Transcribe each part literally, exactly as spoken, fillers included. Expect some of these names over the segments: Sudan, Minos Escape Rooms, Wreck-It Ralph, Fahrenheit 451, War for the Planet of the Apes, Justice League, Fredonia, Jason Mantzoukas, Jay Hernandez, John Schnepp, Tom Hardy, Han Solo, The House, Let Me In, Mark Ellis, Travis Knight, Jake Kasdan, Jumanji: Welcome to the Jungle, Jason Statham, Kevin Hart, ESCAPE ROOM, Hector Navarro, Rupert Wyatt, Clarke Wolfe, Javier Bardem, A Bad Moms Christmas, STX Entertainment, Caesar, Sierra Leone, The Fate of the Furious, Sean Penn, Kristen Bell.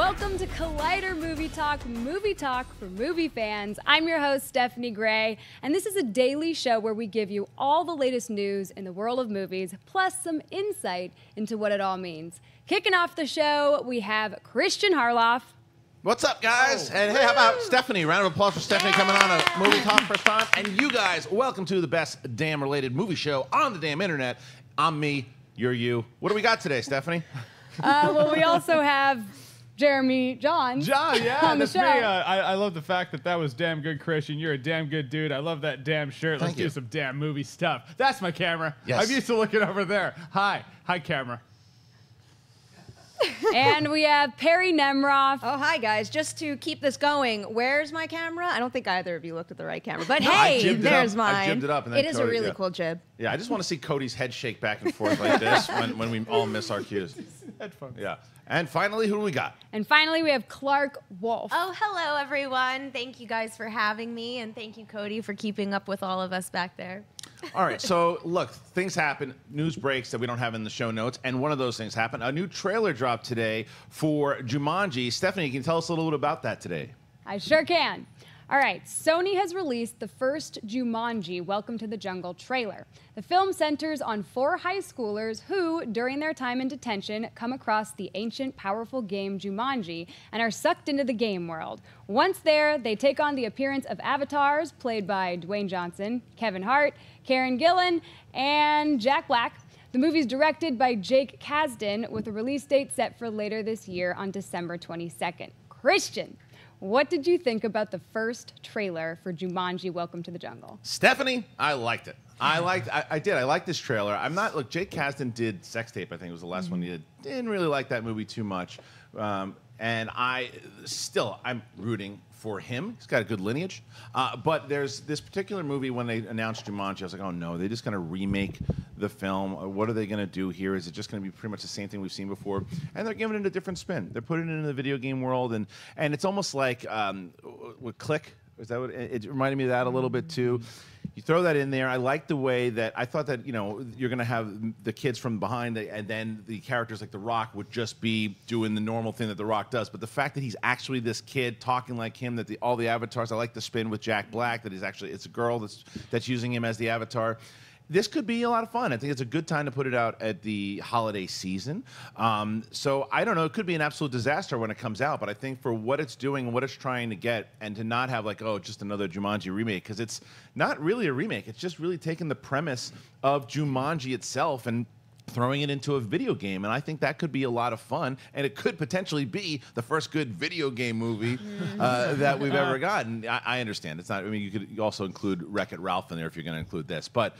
Welcome to Collider Movie Talk, movie talk for movie fans. I'm your host, Stephanie Gray, and this is a daily show where we give you all the latest news in the world of movies, plus some insight into what it all means. Kicking off the show, we have Christian Harloff. What's up, guys? Oh. And hey, how about Stephanie? Round of applause for Stephanie yeah. coming on a Movie Talk first time. And you guys, welcome to the best damn-related movie show on the damn internet. I'm me, you're you. What do we got today, Stephanie? Uh, well, we also have Jeremy Jahns. John, yeah, that's me. Uh, I, I love the fact that that was damn good, Christian. You're a damn good dude. I love that damn shirt. Let's Thank do you. some damn movie stuff. That's my camera. Yes. I'm used to looking over there. Hi. Hi, camera. And we have Perri Nemiroff. Oh, hi, guys. Just to keep this going, where's my camera? I don't think either of you looked at the right camera. But no, hey, there's mine. I jibed it up. And then it is Cody, a really yeah. cool jib. Yeah, I just want to see Cody's head shake back and forth like this when, when we all miss our cues. Headphones. Yeah. And finally, who do we got? And finally, we have Clarke Wolfe. Oh, hello, everyone. Thank you guys for having me. And thank you, Cody, for keeping up with all of us back there. All right, so look, things happen, news breaks that we don't have in the show notes, and one of those things happened. A new trailer dropped today for Jumanji. Stephanie, can you tell us a little bit about that today? I sure can. All right, Sony has released the first Jumanji: Welcome to the Jungle trailer. The film centers on four high schoolers who, during their time in detention, come across the ancient, powerful game Jumanji and are sucked into the game world. Once there, they take on the appearance of avatars played by Dwayne Johnson, Kevin Hart, Karen Gillan, and Jack Black. The movie's directed by Jake Kasdan with a release date set for later this year on December twenty-second. Christian, what did you think about the first trailer for Jumanji: Welcome to the Jungle? Stephanie, I liked it. I liked, I, I did. I liked this trailer. I'm not, look, Jake Kasdan did Sex Tape, I think it was the last mm-hmm. one he did. Didn't really like that movie too much. Um, and I, still, I'm rooting for him. He's got a good lineage. Uh, but there's this particular movie, when they announced Jumanji, I was like, oh no, they're just gonna remake the film. What are they gonna do here? Is it just gonna be pretty much the same thing we've seen before? And they're giving it a different spin. They're putting it into the video game world, and and it's almost like um, with Click. Is that what it, it reminded me of that a little bit too? You throw that in there. I like the way that I thought that you know you're gonna have the kids from behind, and then the characters like The Rock would just be doing the normal thing that The Rock does. But the fact that he's actually this kid talking like him, that the, all the avatars. I like the spin with Jack Black that he's actually it's a girl that's that's using him as the avatar. This could be a lot of fun. I think it's a good time to put it out at the holiday season. Um, so I don't know. It could be an absolute disaster when it comes out. But I think for what it's doing and what it's trying to get, and to not have like, oh, just another Jumanji remake, because it's not really a remake. It's just really taking the premise of Jumanji itself and throwing it into a video game, and I think that could be a lot of fun, and it could potentially be the first good video game movie uh, that we've ever gotten. I, I understand. It's not, I mean, you could also include Wreck-It Ralph in there if you're going to include this, but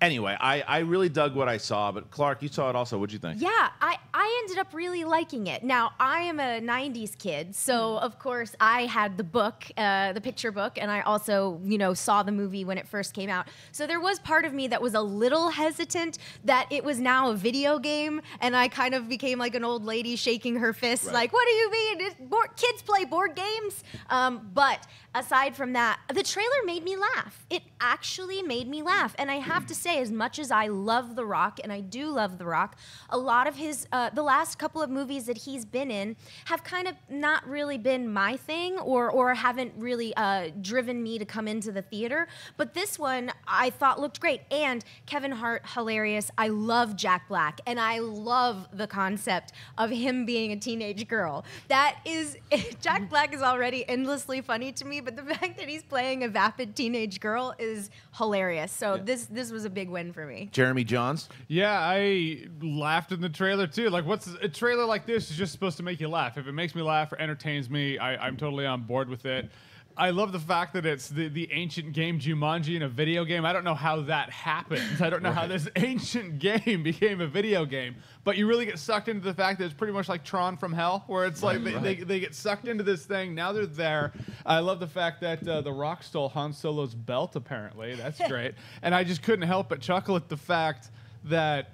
anyway, I, I really dug what I saw, but Clarke, you saw it also. What'd you think? Yeah, I, I ended up really liking it. Now, I am a nineties kid, so of course I had the book, uh, the picture book, and I also, you know, saw the movie when it first came out. So there was part of me that was a little hesitant that it was now a video game, and I kind of became like an old lady shaking her fist, right. like, what do you mean? It's board, kids play board games? Um, but aside from that, the trailer made me laugh. It actually made me laugh, and I have to say, as much as I love The Rock, and I do love The Rock, a lot of his, uh, the last couple of movies that he's been in have kind of not really been my thing, or or haven't really uh, driven me to come into the theater. But this one I thought looked great, and Kevin Hart, hilarious. I love Jack Black, and I love the concept of him being a teenage girl. That is, Jack Black is already endlessly funny to me, but the fact that he's playing a vapid teenage girl is hilarious. So yeah. this this was a big win for me. Jeremy Jahns? Yeah, I laughed in the trailer too. Like, what's a trailer like this is just supposed to make you laugh. If it makes me laugh or entertains me, I, I'm totally on board with it. I love the fact that it's the, the ancient game Jumanji in a video game. I don't know how that happens. I don't know right. how this ancient game became a video game. But you really get sucked into the fact that it's pretty much like Tron from Hell, where it's like right. they, they, they get sucked into this thing. Now they're there. I love the fact that uh, The Rock stole Han Solo's belt, apparently. That's great. And I just couldn't help but chuckle at the fact that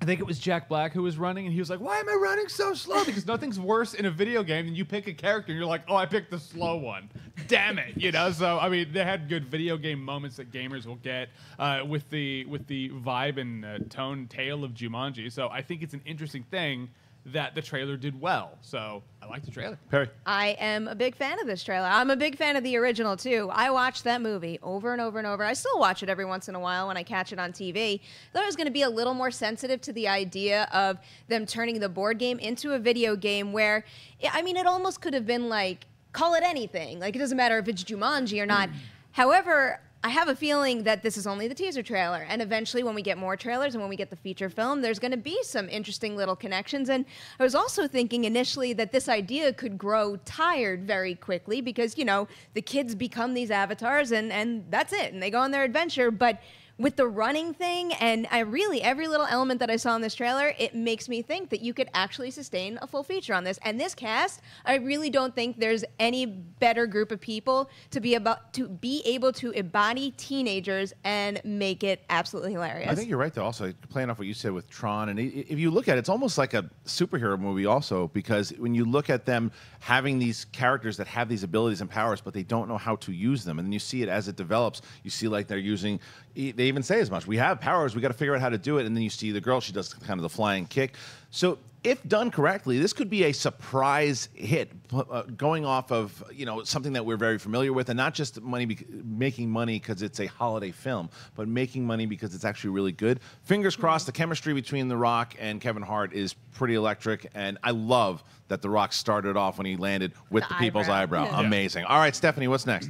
I think it was Jack Black who was running, and he was like, why am I running so slow? Because nothing's worse in a video game than you pick a character, and you're like, oh, I picked the slow one. Damn it, you know? So, I mean, they had good video game moments that gamers will get uh, with the with the vibe and uh, tone, tale of Jumanji. So I think it's an interesting thing that the trailer did well. So I like the trailer. Perri. I am a big fan of this trailer. I'm a big fan of the original, too. I watched that movie over and over and over. I still watch it every once in a while when I catch it on T V. I thought I was going to be a little more sensitive to the idea of them turning the board game into a video game where, I mean, it almost could have been like, call it anything. Like, it doesn't matter if it's Jumanji or not. Mm. However, I have a feeling that this is only the teaser trailer, and eventually when we get more trailers and when we get the feature film, there's going to be some interesting little connections. And I was also thinking initially that this idea could grow tired very quickly because, you know, the kids become these avatars and, and that's it, and they go on their adventure. But with the running thing, and I really, every little element that I saw in this trailer, it makes me think that you could actually sustain a full feature on this. And this cast, I really don't think there's any better group of people to be about to be able to embody teenagers and make it absolutely hilarious. I think you're right, though. Also, playing off what you said with Tron, and if you look at it, it's almost like a superhero movie, also, because when you look at them having these characters that have these abilities and powers, but they don't know how to use them, and then you see it as it develops. You see, like they're using. They even say as much. We have powers. We got to figure out how to do it. And then you see the girl. She does kind of the flying kick. So if done correctly, this could be a surprise hit, uh, going off of, you know, something that we're very familiar with, and not just money making money because it's a holiday film, but making money because it's actually really good. Fingers crossed. The chemistry between The Rock and Kevin Hart is pretty electric, and I love that The Rock started off when he landed with the, the people's eyebrow. eyebrow. Yeah. Amazing. All right, Stephanie, what's next?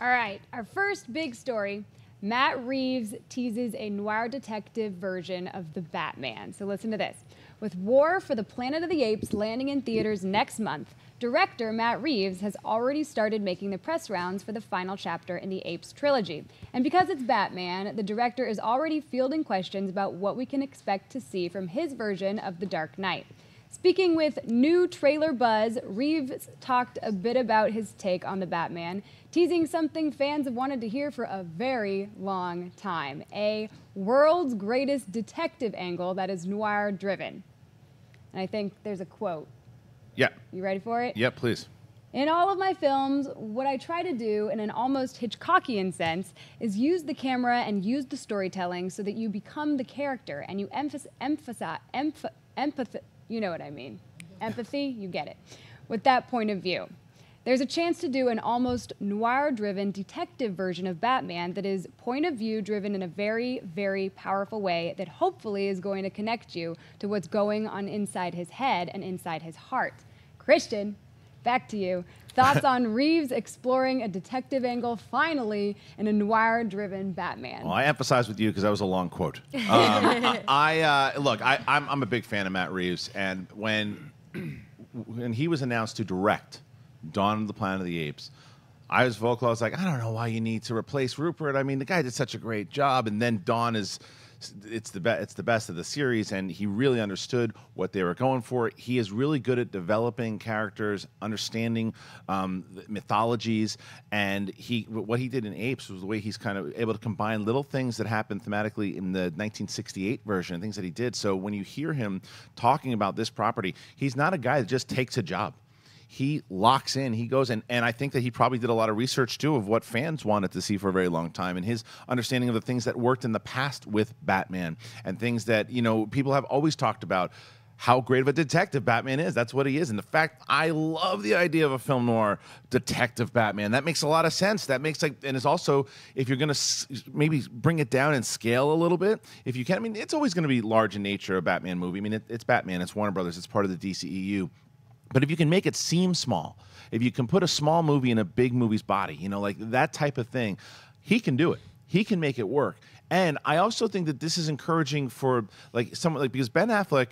All right, our first big story. Matt Reeves teases a noir detective version of The Batman. So listen to this. With War for the Planet of the Apes landing in theaters next month, director Matt Reeves has already started making the press rounds for the final chapter in the Apes trilogy. And because it's Batman, the director is already fielding questions about what we can expect to see from his version of The Dark Knight. Speaking with new trailer buzz, Reeves talked a bit about his take on The Batman, teasing something fans have wanted to hear for a very long time, a world's greatest detective angle that is noir-driven. And I think there's a quote. Yeah. You ready for it? Yeah, please. In all of my films, what I try to do in an almost Hitchcockian sense is use the camera and use the storytelling so that you become the character and you emphasize, emphasize, emph empathy. You know what I mean. Empathy, you get it. With that point of view, there's a chance to do an almost noir-driven detective version of Batman that is point of view driven in a very, very powerful way that hopefully is going to connect you to what's going on inside his head and inside his heart. Christian, back to you. Thoughts on Reeves exploring a detective angle finally in a noir-driven Batman? Well, I emphasize with you because that was a long quote. Um, I, I uh, look, I, I'm, I'm a big fan of Matt Reeves, and when when he was announced to direct Dawn of the Planet of the Apes, I was vocal. I was like, I don't know why you need to replace Rupert. I mean, the guy did such a great job, and then Dawn is. It's the, be it's the best of the series, and he really understood what they were going for. He is really good at developing characters, understanding um, mythologies, and he what he did in Apes was the way he's kind of able to combine little things that happened thematically in the nineteen sixty-eight version, things that he did. So when you hear him talking about this property, he's not a guy that just takes a job. He locks in, he goes in, and I think that he probably did a lot of research, too, of what fans wanted to see for a very long time, and his understanding of the things that worked in the past with Batman, and things that, you know, people have always talked about, how great of a detective Batman is. That's what he is. And the fact, I love the idea of a film noir detective Batman. That makes a lot of sense. That makes, like, and it's also, if you're going to maybe bring it down and scale a little bit, if you can, I mean, it's always going to be large in nature, a Batman movie. I mean, it, it's Batman, it's Warner Brothers, it's part of the D C E U. But if you can make it seem small, if you can put a small movie in a big movie's body, you know, like that type of thing, he can do it. He can make it work. And I also think that this is encouraging for like someone like, because Ben Affleck,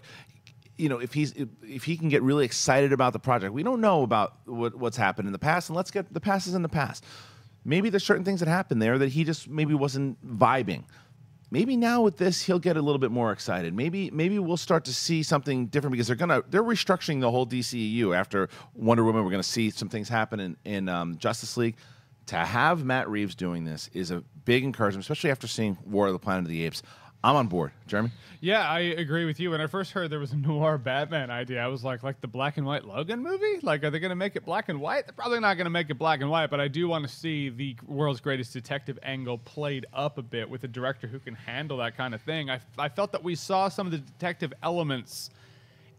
you know, if he's if he can get really excited about the project, we don't know about what, what's happened in the past, and let's get the past is in the past. Maybe there's certain things that happened there that he just maybe wasn't vibing. Maybe now with this, he'll get a little bit more excited. Maybe maybe we'll start to see something different because they're gonna they're restructuring the whole D C E U after Wonder Woman. We're gonna see some things happen in, in um, Justice League. To have Matt Reeves doing this is a big encouragement, especially after seeing War of the Planet of the Apes. I'm on board. Jeremy? Yeah, I agree with you. When I first heard there was a noir Batman idea, I was like, like the black and white Logan movie? Like, are they going to make it black and white? They're probably not going to make it black and white, but I do want to see the world's greatest detective angle played up a bit with a director who can handle that kind of thing. I, I felt that we saw some of the detective elements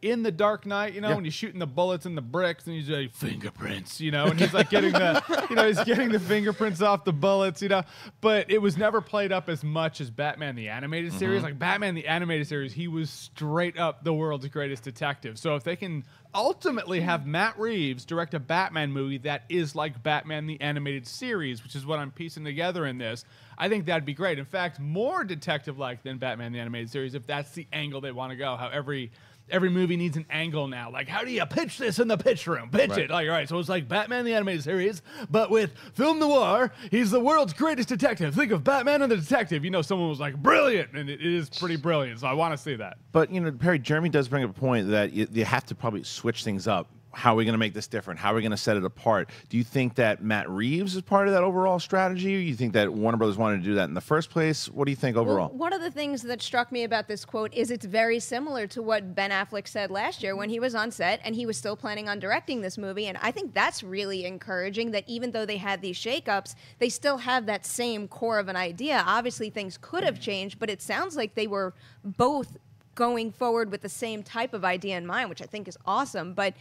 in The Dark Knight, you know, yeah. when he's shooting the bullets and the bricks, and he's like, fingerprints, you know, and he's like getting the, you know, he's getting the fingerprints off the bullets, you know, but it was never played up as much as Batman the Animated mm-hmm. Series. Like Batman the Animated Series, he was straight up the world's greatest detective. So if they can ultimately have Matt Reeves direct a Batman movie that is like Batman the Animated Series, which is what I'm piecing together in this, I think that'd be great. In fact, more detective-like than Batman the Animated Series, if that's the angle they want to go. How every every movie needs an angle now. Like, how do you pitch this in the pitch room? Pitch right. it. All right, so it's like Batman the Animated Series, but with film noir, he's the world's greatest detective. Think of Batman and the Detective. You know, someone was like, brilliant, and it is pretty brilliant, so I want to see that. But, you know, Perri, Jeremy does bring up a point that you, you have to probably switch things up. How are we going to make this different? How are we going to set it apart? Do you think that Matt Reeves is part of that overall strategy? Do you think that Warner Brothers wanted to do that in the first place? What do you think overall? Well, one of the things that struck me about this quote is it's very similar to what Ben Affleck said last year when he was on set and he was still planning on directing this movie. And I think that's really encouraging that even though they had these shakeups, they still have that same core of an idea. Obviously, things could have changed, but it sounds like they were both going forward with the same type of idea in mind, which I think is awesome. But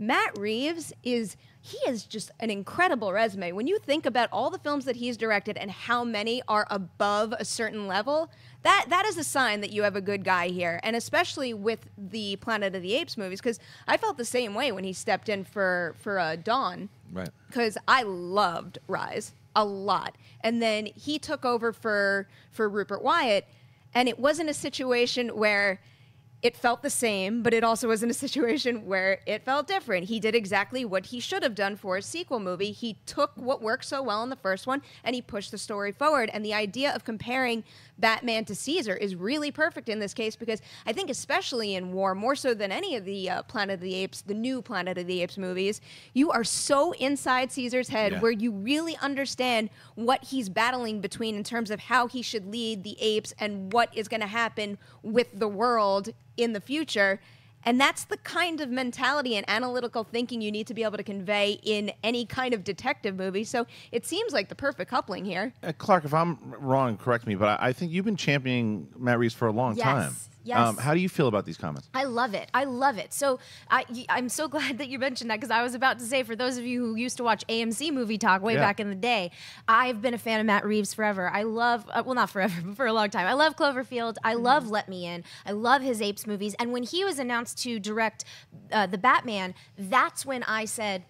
Matt Reeves is, he is just an incredible resume. When you think about all the films that he's directed and how many are above a certain level, that, that is a sign that you have a good guy here. And especially with the Planet of the Apes movies, because I felt the same way when he stepped in for, for uh, Dawn. Right. Because I loved Rise a lot. And then he took over for, for Rupert Wyatt, and it wasn't a situation where it felt the same, but it also was in a situation where it felt different. He did exactly what he should have done for a sequel movie. He took what worked so well in the first one, and he pushed the story forward. And the idea of comparing Batman to Caesar is really perfect in this case, because I think especially in war, more so than any of the uh, Planet of the Apes, the new Planet of the Apes movies, you are so inside Caesar's head yeah. where you really understand what he's battling between in terms of how he should lead the apes and what is going to happen with the world in the future. And that's the kind of mentality and analytical thinking you need to be able to convey in any kind of detective movie. So it seems like the perfect coupling here. Uh, Clarke, if I'm wrong, correct me, but I, I think you've been championing Matt Reeves for a long yes. time. Yes. Um, how do you feel about these comments? I love it. I love it. So I, I'm so glad that you mentioned that, because I was about to say, for those of you who used to watch A M C Movie Talk way yeah. back in the day, I've been a fan of Matt Reeves forever. I love, uh, well, not forever, but for a long time. I love Cloverfield. I mm-hmm. love Let Me In. I love his Apes movies. And when he was announced to direct uh, The Batman, that's when I said,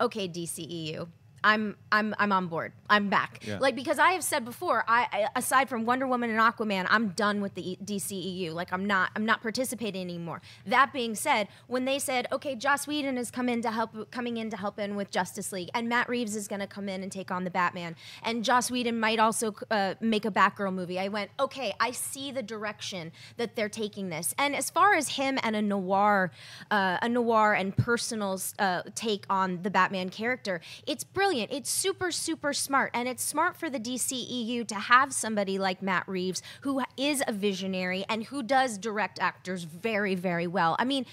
okay, D C E U. I'm I'm I'm on board. I'm back. Yeah. Like, because I have said before, I, I aside from Wonder Woman and Aquaman, I'm done with the D C E U. Like, I'm not I'm not participating anymore. That being said, when they said, okay, Joss Whedon is come in to help coming in to help in with Justice League, and Matt Reeves is going to come in and take on the Batman, and Joss Whedon might also uh, make a Batgirl movie, I went, okay, I see the direction that they're taking this. And as far as him and a noir, uh, a noir and personal uh, take on the Batman character, it's brilliant. It's super, super smart, and it's smart for the D C E U to have somebody like Matt Reeves, who is a visionary and who does direct actors very, very well. I mean,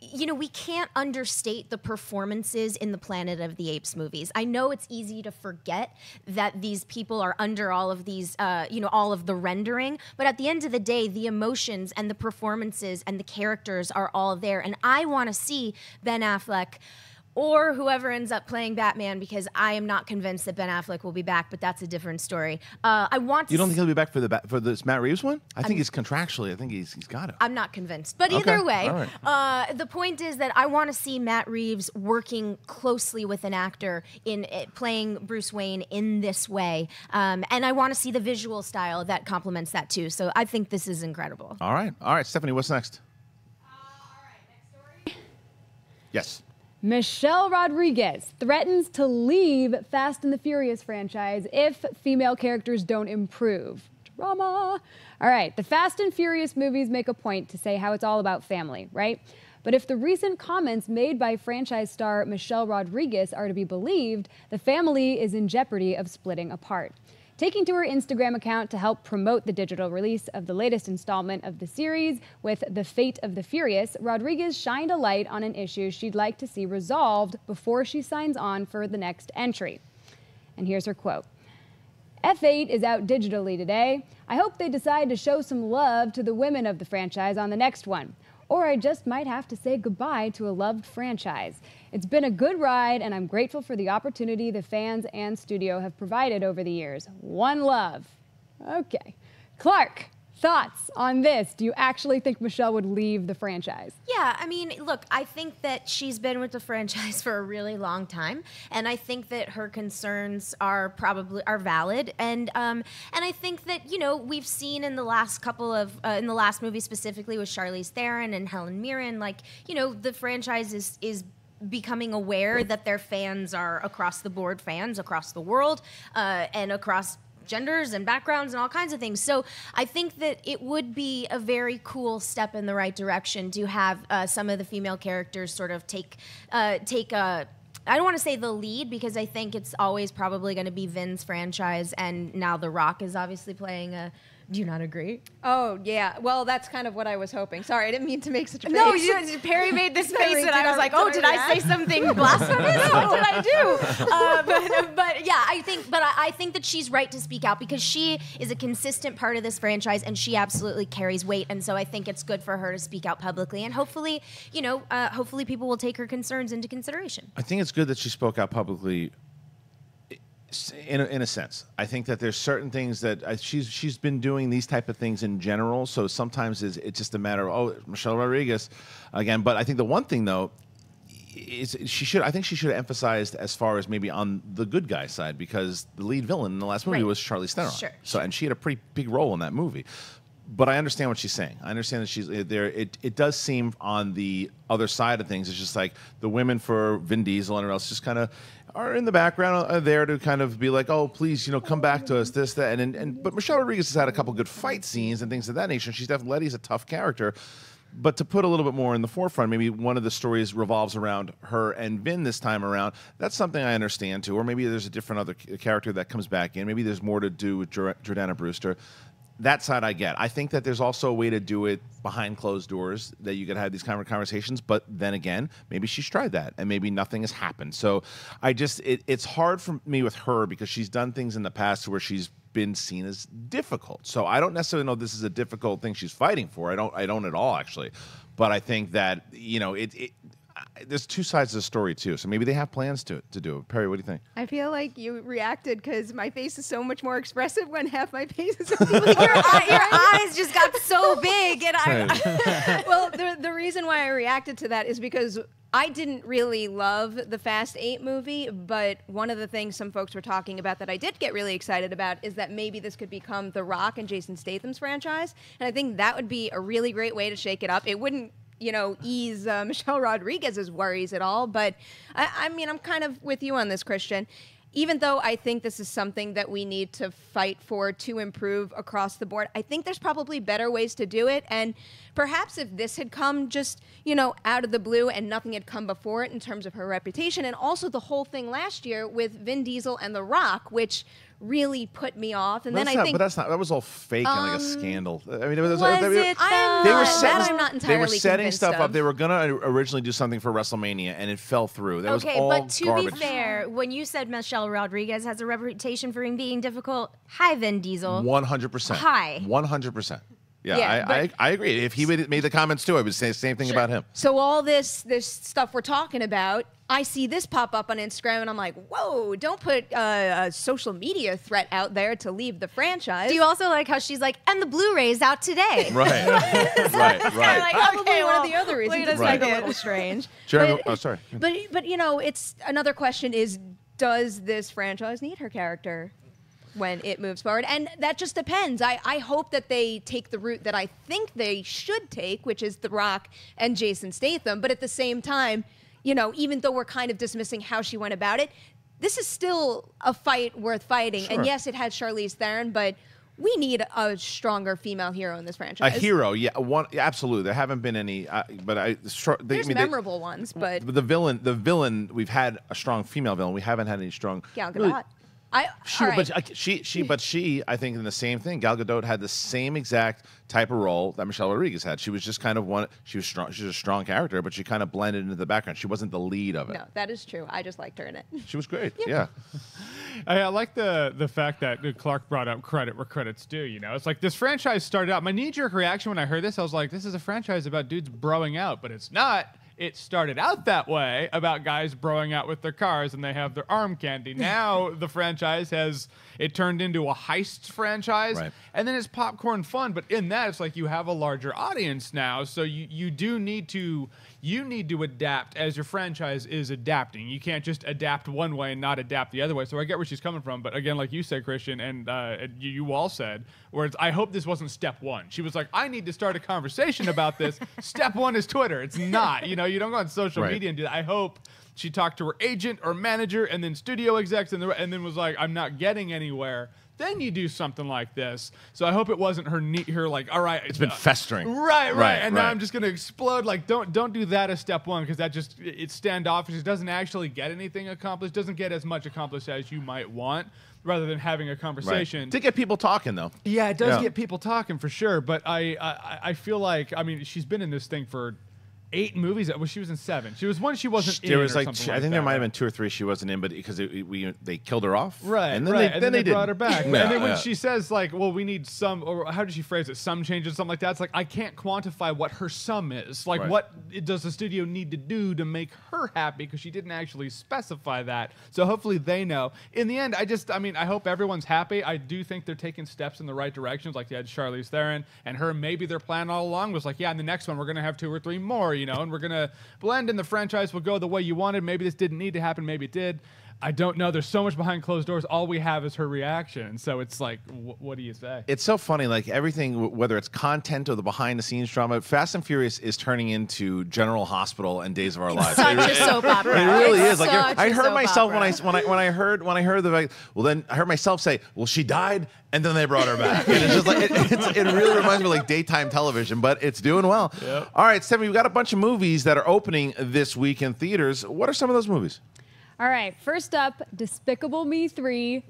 you know, we can't understate the performances in the Planet of the Apes movies. I know it's easy to forget that these people are under all of these, uh, you know, all of the rendering, but at the end of the day, the emotions and the performances and the characters are all there, and I want to see Ben Affleck or whoever ends up playing Batman, because I am not convinced that Ben Affleck will be back, but that's a different story. Uh, I want. To you don't think he'll be back for the ba for this Matt Reeves one? I I'm, think he's contractually. I think he's he's got it. I'm not convinced, but okay. either way, right. uh, the point is that I want to see Matt Reeves working closely with an actor in uh, playing Bruce Wayne in this way, um, and I want to see the visual style that complements that too. So I think this is incredible. All right, all right, Stephanie, what's next? Uh, all right, next story. Yes. Michelle Rodriguez threatens to leave Fast and the Furious franchise if female characters don't improve. Drama. All right, the Fast and Furious movies make a point to say how it's all about family, right? But if the recent comments made by franchise star Michelle Rodriguez are to be believed, the family is in jeopardy of splitting apart. Taking to her Instagram account to help promote the digital release of the latest installment of the series with The Fate of the Furious, Rodriguez shined a light on an issue she'd like to see resolved before she signs on for the next entry. And here's her quote. F eight is out digitally today. I hope they decide to show some love to the women of the franchise on the next one. or I just might have to say goodbye to a loved franchise. It's been a good ride, and I'm grateful for the opportunity the fans and studio have provided over the years. One love. Okay. Clarke, thoughts on this? Do you actually think Michelle would leave the franchise? Yeah, I mean, look, I think that she's been with the franchise for a really long time, and I think that her concerns are probably are valid, and um, and I think that, you know, we've seen in the last couple of uh, in the last movie specifically with Charlize Theron and Helen Mirren, like, you know, the franchise is is. becoming aware that their fans are across the board fans across the world uh, and across genders and backgrounds and all kinds of things. So I think that it would be a very cool step in the right direction to have uh, some of the female characters sort of take uh, take a. I don't want to say the lead, because I think it's always probably going to be Vin's franchise, and now The Rock is obviously playing a. Do you not agree? Oh, yeah. Well, that's kind of what I was hoping. Sorry, I didn't mean to make such a face. No, you, Perri made this face, and I was like, oh, did I say something blasphemous? What did I do? Uh, but, but, yeah, I think, but I, I think that she's right to speak out, because she is a consistent part of this franchise, and she absolutely carries weight, and so I think it's good for her to speak out publicly, and hopefully, you know, uh, hopefully people will take her concerns into consideration. I think it's good that she spoke out publicly. In a, in a sense, I think that there's certain things that I, she's she's been doing these type of things in general. So sometimes it's, it's just a matter of, oh, Michelle Rodriguez again. But I think the one thing though is she should I think she should have emphasized as far as maybe on the good guy side, because the lead villain in the last movie right. was Charlize Theron. Sure, so sure. And she had a pretty big role in that movie. But I understand what she's saying. I understand that she's there. It, it does seem on the other side of things. It's just like the women for Vin Diesel and everyone else just kind of are in the background, are there to kind of be like, oh, please, you know, come back to us, this, that. And, and But Michelle Rodriguez has had a couple good fight scenes and things of that nature. She's definitely, Letty's a tough character. But to put a little bit more in the forefront, maybe one of the stories revolves around her and Vin this time around. That's something I understand, too. Or maybe there's a different other character that comes back in. Maybe there's more to do with Jordana Brewster. That side I get. I think that there's also a way to do it behind closed doors, that you could have these kind of conversations, but then again, maybe she's tried that, and maybe nothing has happened. So I just, it, it's hard for me with her, because she's done things in the past where she's been seen as difficult. So I don't necessarily know this is a difficult thing she's fighting for. I don't, I don't at all, actually. But I think that, you know, it... it there's two sides of the story, too, so maybe they have plans to, to do it. Perri, what do you think? I feel like you reacted because my face is so much more expressive when half my face is... your, eye, your eyes just got so big. and I. Well, the, the reason why I reacted to that is because I didn't really love the Fast Eight movie, but one of the things some folks were talking about that I did get really excited about is that maybe this could become The Rock and Jason Statham's franchise, and I think that would be a really great way to shake it up. It wouldn't you know, ease uh, Michelle Rodriguez's worries at all. But, I, I mean, I'm kind of with you on this, Christian. Even though I think this is something that we need to fight for to improve across the board, I think there's probably better ways to do it. And perhaps if this had come just, you know, out of the blue and nothing had come before it in terms of her reputation, and also the whole thing last year with Vin Diesel and The Rock, which really put me off. And but then I not, think... But that's not... That was all fake um, and like a scandal. I mean, it was... was I mean, it I'm, they were setting, I'm not entirely They were setting stuff of. up. They were going to originally do something for WrestleMania, and it fell through. That okay, was all but to garbage. be fair, when you said Michelle Rodriguez has a reputation for being difficult, hi, Vin Diesel. one hundred percent. Hi. one hundred percent. Yeah, yeah I, I, I agree. If he made the comments, too, I would say the same thing sure. about him. So all this this stuff we're talking about, I see this pop up on Instagram, and I'm like, whoa, don't put uh, a social media threat out there to leave the franchise. Do you also like how she's like, and the Blu-ray's out today? Right, right, right. Like, okay, probably well, one of the other reasons it's right. like a little strange. Jeremy, but, oh, sorry. But, but, you know, it's another question is, does this franchise need her character when it moves forward? And that just depends. I, I hope that they take the route that I think they should take, which is The Rock and Jason Statham. But at the same time, you know, even though we're kind of dismissing how she went about it, this is still a fight worth fighting. Sure. And yes, it had Charlize Theron, but we need a stronger female hero in this franchise. A hero, yeah, one absolutely. There haven't been any, uh, but I. They, There's I mean, memorable they, ones, but the villain, the villain, we've had a strong female villain. We haven't had any strong. Gal Gadot. Really, I sure, right. but I, she, she, but she, I think, in the same thing. Gal Gadot had the same exact type of role that Michelle Rodriguez had. She was just kind of one. She was strong. She was a strong character, but she kind of blended into the background. She wasn't the lead of it. No, that is true. I just liked her in it. She was great. Yeah, yeah. I, I like the the fact that Clarke brought up credit where credit's due. You know, it's like this franchise started out. My knee jerk reaction when I heard this, I was like, this is a franchise about dudes broing out, but it's not. It started out that way, about guys broing out with their cars and they have their arm candy. Now the franchise has, it turned into a heist franchise. Right. And then it's popcorn fun. But in that, it's like you have a larger audience now. So you, you do need to, you need to adapt as your franchise is adapting. You can't just adapt one way and not adapt the other way. So I get where she's coming from. But again, like you said, Christian, and uh, you, you all said, where it's, I hope this wasn't step one. She was like, I need to start a conversation about this. Step one is Twitter. It's not, you know. You don't go on social right. media and do that. I hope she talked to her agent or manager and then studio execs and, the, and then was like, I'm not getting anywhere. Then you do something like this. So I hope it wasn't her neat her like, all right. It's uh, been festering. Right, right. right and right. now I'm just going to explode. Like, don't don't do that as step one, because that just, it's standoffish. It doesn't actually get anything accomplished. Doesn't get as much accomplished as you might want, rather than having a conversation. Right. To get people talking, though. Yeah, it does yeah. get people talking for sure. But I, I, I feel like, I mean, she's been in this thing for eight movies. Well, she was in seven. She was one she wasn't there in. There was like, she, like I think that. there might have been two or three she wasn't in, but because it, we they killed her off, right? And then right. they, and then then they, they brought her back. yeah, and then when yeah. she says like, "Well, we need some," or how did she phrase it? Some changes, something like that. It's like I can't quantify what her sum is. Like, right. what does the studio need to do to make her happy? Because she didn't actually specify that. So hopefully they know. In the end, I just, I mean, I hope everyone's happy. I do think they're taking steps in the right directions. Like they had Charlize Theron and her. Maybe their plan all along was like, yeah, in the next one we're gonna have two or three more. You You know, and we're gonna blend, and the franchise will go the way you wanted. Maybe this didn't need to happen. Maybe it did. I don't know. There's so much behind closed doors. All we have is her reaction. So it's like, wh what do you say? It's so funny. Like everything, whether it's content or the behind-the-scenes drama, Fast and Furious is turning into General Hospital and Days of Our Lives. Such it, a soap opera. It really it's is. Like I heard myself opera. when I when I when I heard when I heard the well, then I heard myself say, "Well, she died." And then they brought her back. And it's just like, it, it's, it really reminds me of like daytime television, but it's doing well. Yep. All right, Stephanie, we've got a bunch of movies that are opening this week in theaters. What are some of those movies? All right, first up, Despicable Me three,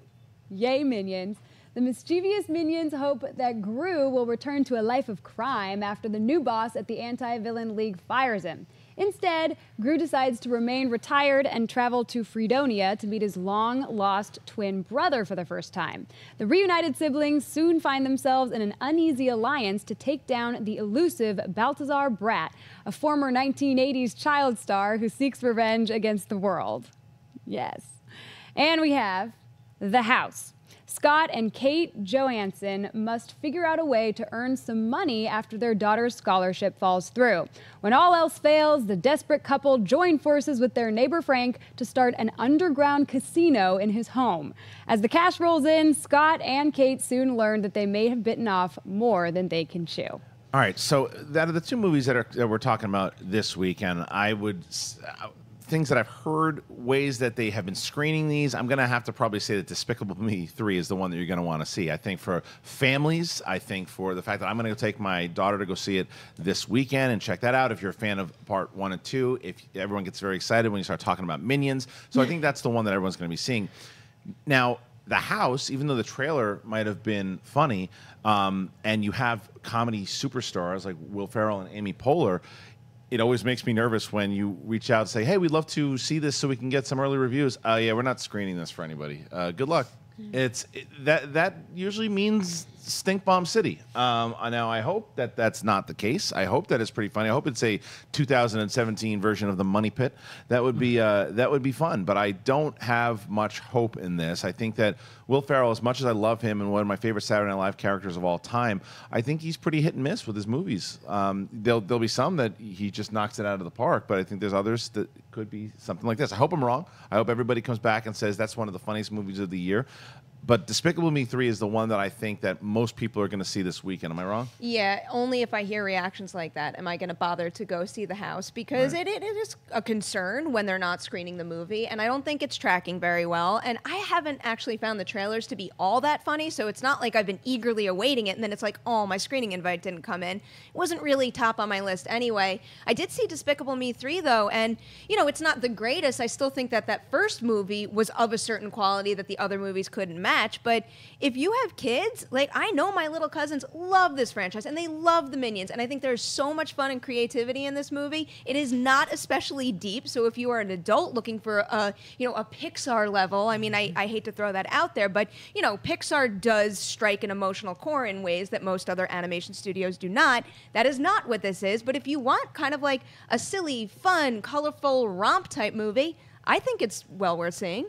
yay Minions. The mischievous Minions hope that Gru will return to a life of crime after the new boss at the Anti-Villain League fires him. Instead, Gru decides to remain retired and travel to Fredonia to meet his long-lost twin brother for the first time. The reunited siblings soon find themselves in an uneasy alliance to take down the elusive Balthazar Brat, a former nineteen eighties child star who seeks revenge against the world. Yes. And we have The House. Scott and Kate Johansson must figure out a way to earn some money after their daughter's scholarship falls through. When all else fails, the desperate couple join forces with their neighbor Frank to start an underground casino in his home. As the cash rolls in, Scott and Kate soon learn that they may have bitten off more than they can chew. All right, so that are the two movies that, are, that we're talking about this weekend. I would... I, Things that I've heard, ways that they have been screening these, I'm going to have to probably say that Despicable Me three is the one that you're going to want to see. I think for families, I think for the fact that I'm going to take my daughter to go see it this weekend and check that out. If you're a fan of part one and two, if everyone gets very excited when you start talking about Minions. So I think that's the one that everyone's going to be seeing. Now, The House, even though the trailer might have been funny, um, and you have comedy superstars like Will Ferrell and Amy Poehler, it always makes me nervous when you reach out and say, hey, we'd love to see this so we can get some early reviews. Uh, yeah, we're not screening this for anybody. Uh, good luck. It's it, that that usually means stink bomb city. Um, now, I hope that that's not the case. I hope that it's pretty funny. I hope it's a two thousand seventeen version of The Money Pit. That would be uh, that would be fun. But I don't have much hope in this. I think that Will Ferrell, as much as I love him and one of my favorite Saturday Night Live characters of all time, I think he's pretty hit and miss with his movies. Um, there'll, there'll be some that he just knocks it out of the park, but I think there's others that could be something like this. I hope I'm wrong. I hope everybody comes back and says that's one of the funniest movies of the year. But Despicable Me three is the one that I think that most people are going to see this weekend. Am I wrong? Yeah, only if I hear reactions like that am I going to bother to go see The House, because right. it, it is a concern when they're not screening the movie, and I don't think it's tracking very well. And I haven't actually found the trailers to be all that funny, so it's not like I've been eagerly awaiting it, and then it's like, oh, my screening invite didn't come in. It wasn't really top on my list anyway. I did see Despicable Me three, though, and, you know, it's not the greatest. I still think that that first movie was of a certain quality that the other movies couldn't match. But if you have kids, like, I know my little cousins love this franchise and they love the Minions, and I think there's so much fun and creativity in this movie. It is not especially deep, so if you are an adult looking for a, you know, a Pixar level, I mean, I, I hate to throw that out there, but, you know, Pixar does strike an emotional core in ways that most other animation studios do not. That is not what this is, but if you want kind of like a silly, fun, colorful romp type movie, I think it's well worth seeing.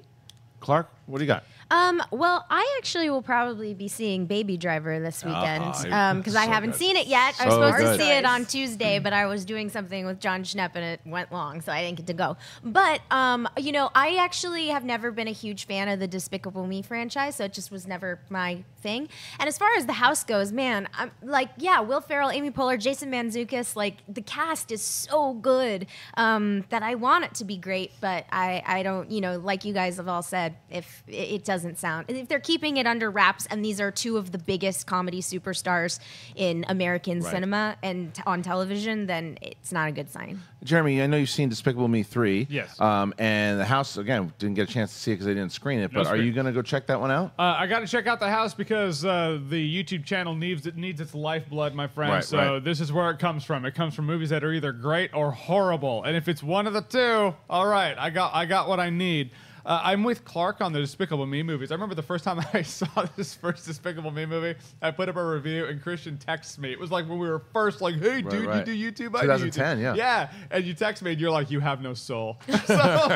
Clarke, what do you got? Um, well, I actually will probably be seeing Baby Driver this weekend because uh, um, so I haven't good. seen it yet. So I was supposed good. to see it on Tuesday, but I was doing something with John Schnepp and it went long, so I didn't get to go. But, um, you know, I actually have never been a huge fan of the Despicable Me franchise, so it just was never my thing. And as far as The House goes, man, I'm, like, yeah, Will Ferrell, Amy Poehler, Jason Mantzoukas, like, the cast is so good um, that I want it to be great, but I, I don't, you know, like you guys have all said, if it does doesn't sound, if they're keeping it under wraps, and these are two of the biggest comedy superstars in American right. cinema and t on television, then it's not a good sign. Jeremy, I know you've seen Despicable Me three. Yes. Um, and The House, again, didn't get a chance to see it because they didn't screen it, but no are you going to go check that one out? Uh, I got to check out The House because uh, the YouTube channel needs, it needs its lifeblood, my friend, right, so right. this is where it comes from. It comes from movies that are either great or horrible, and if it's one of the two, all right, I got, I got what I need. Uh, I'm with Clarke on the Despicable Me movies. I remember the first time I saw this first Despicable Me movie, I put up a review, and Christian texts me. It was like when we were first like, hey, right, dude, right. you do YouTube? I twenty ten, do YouTube. yeah. Yeah, and you text me, and you're like, you have no soul. So like, I was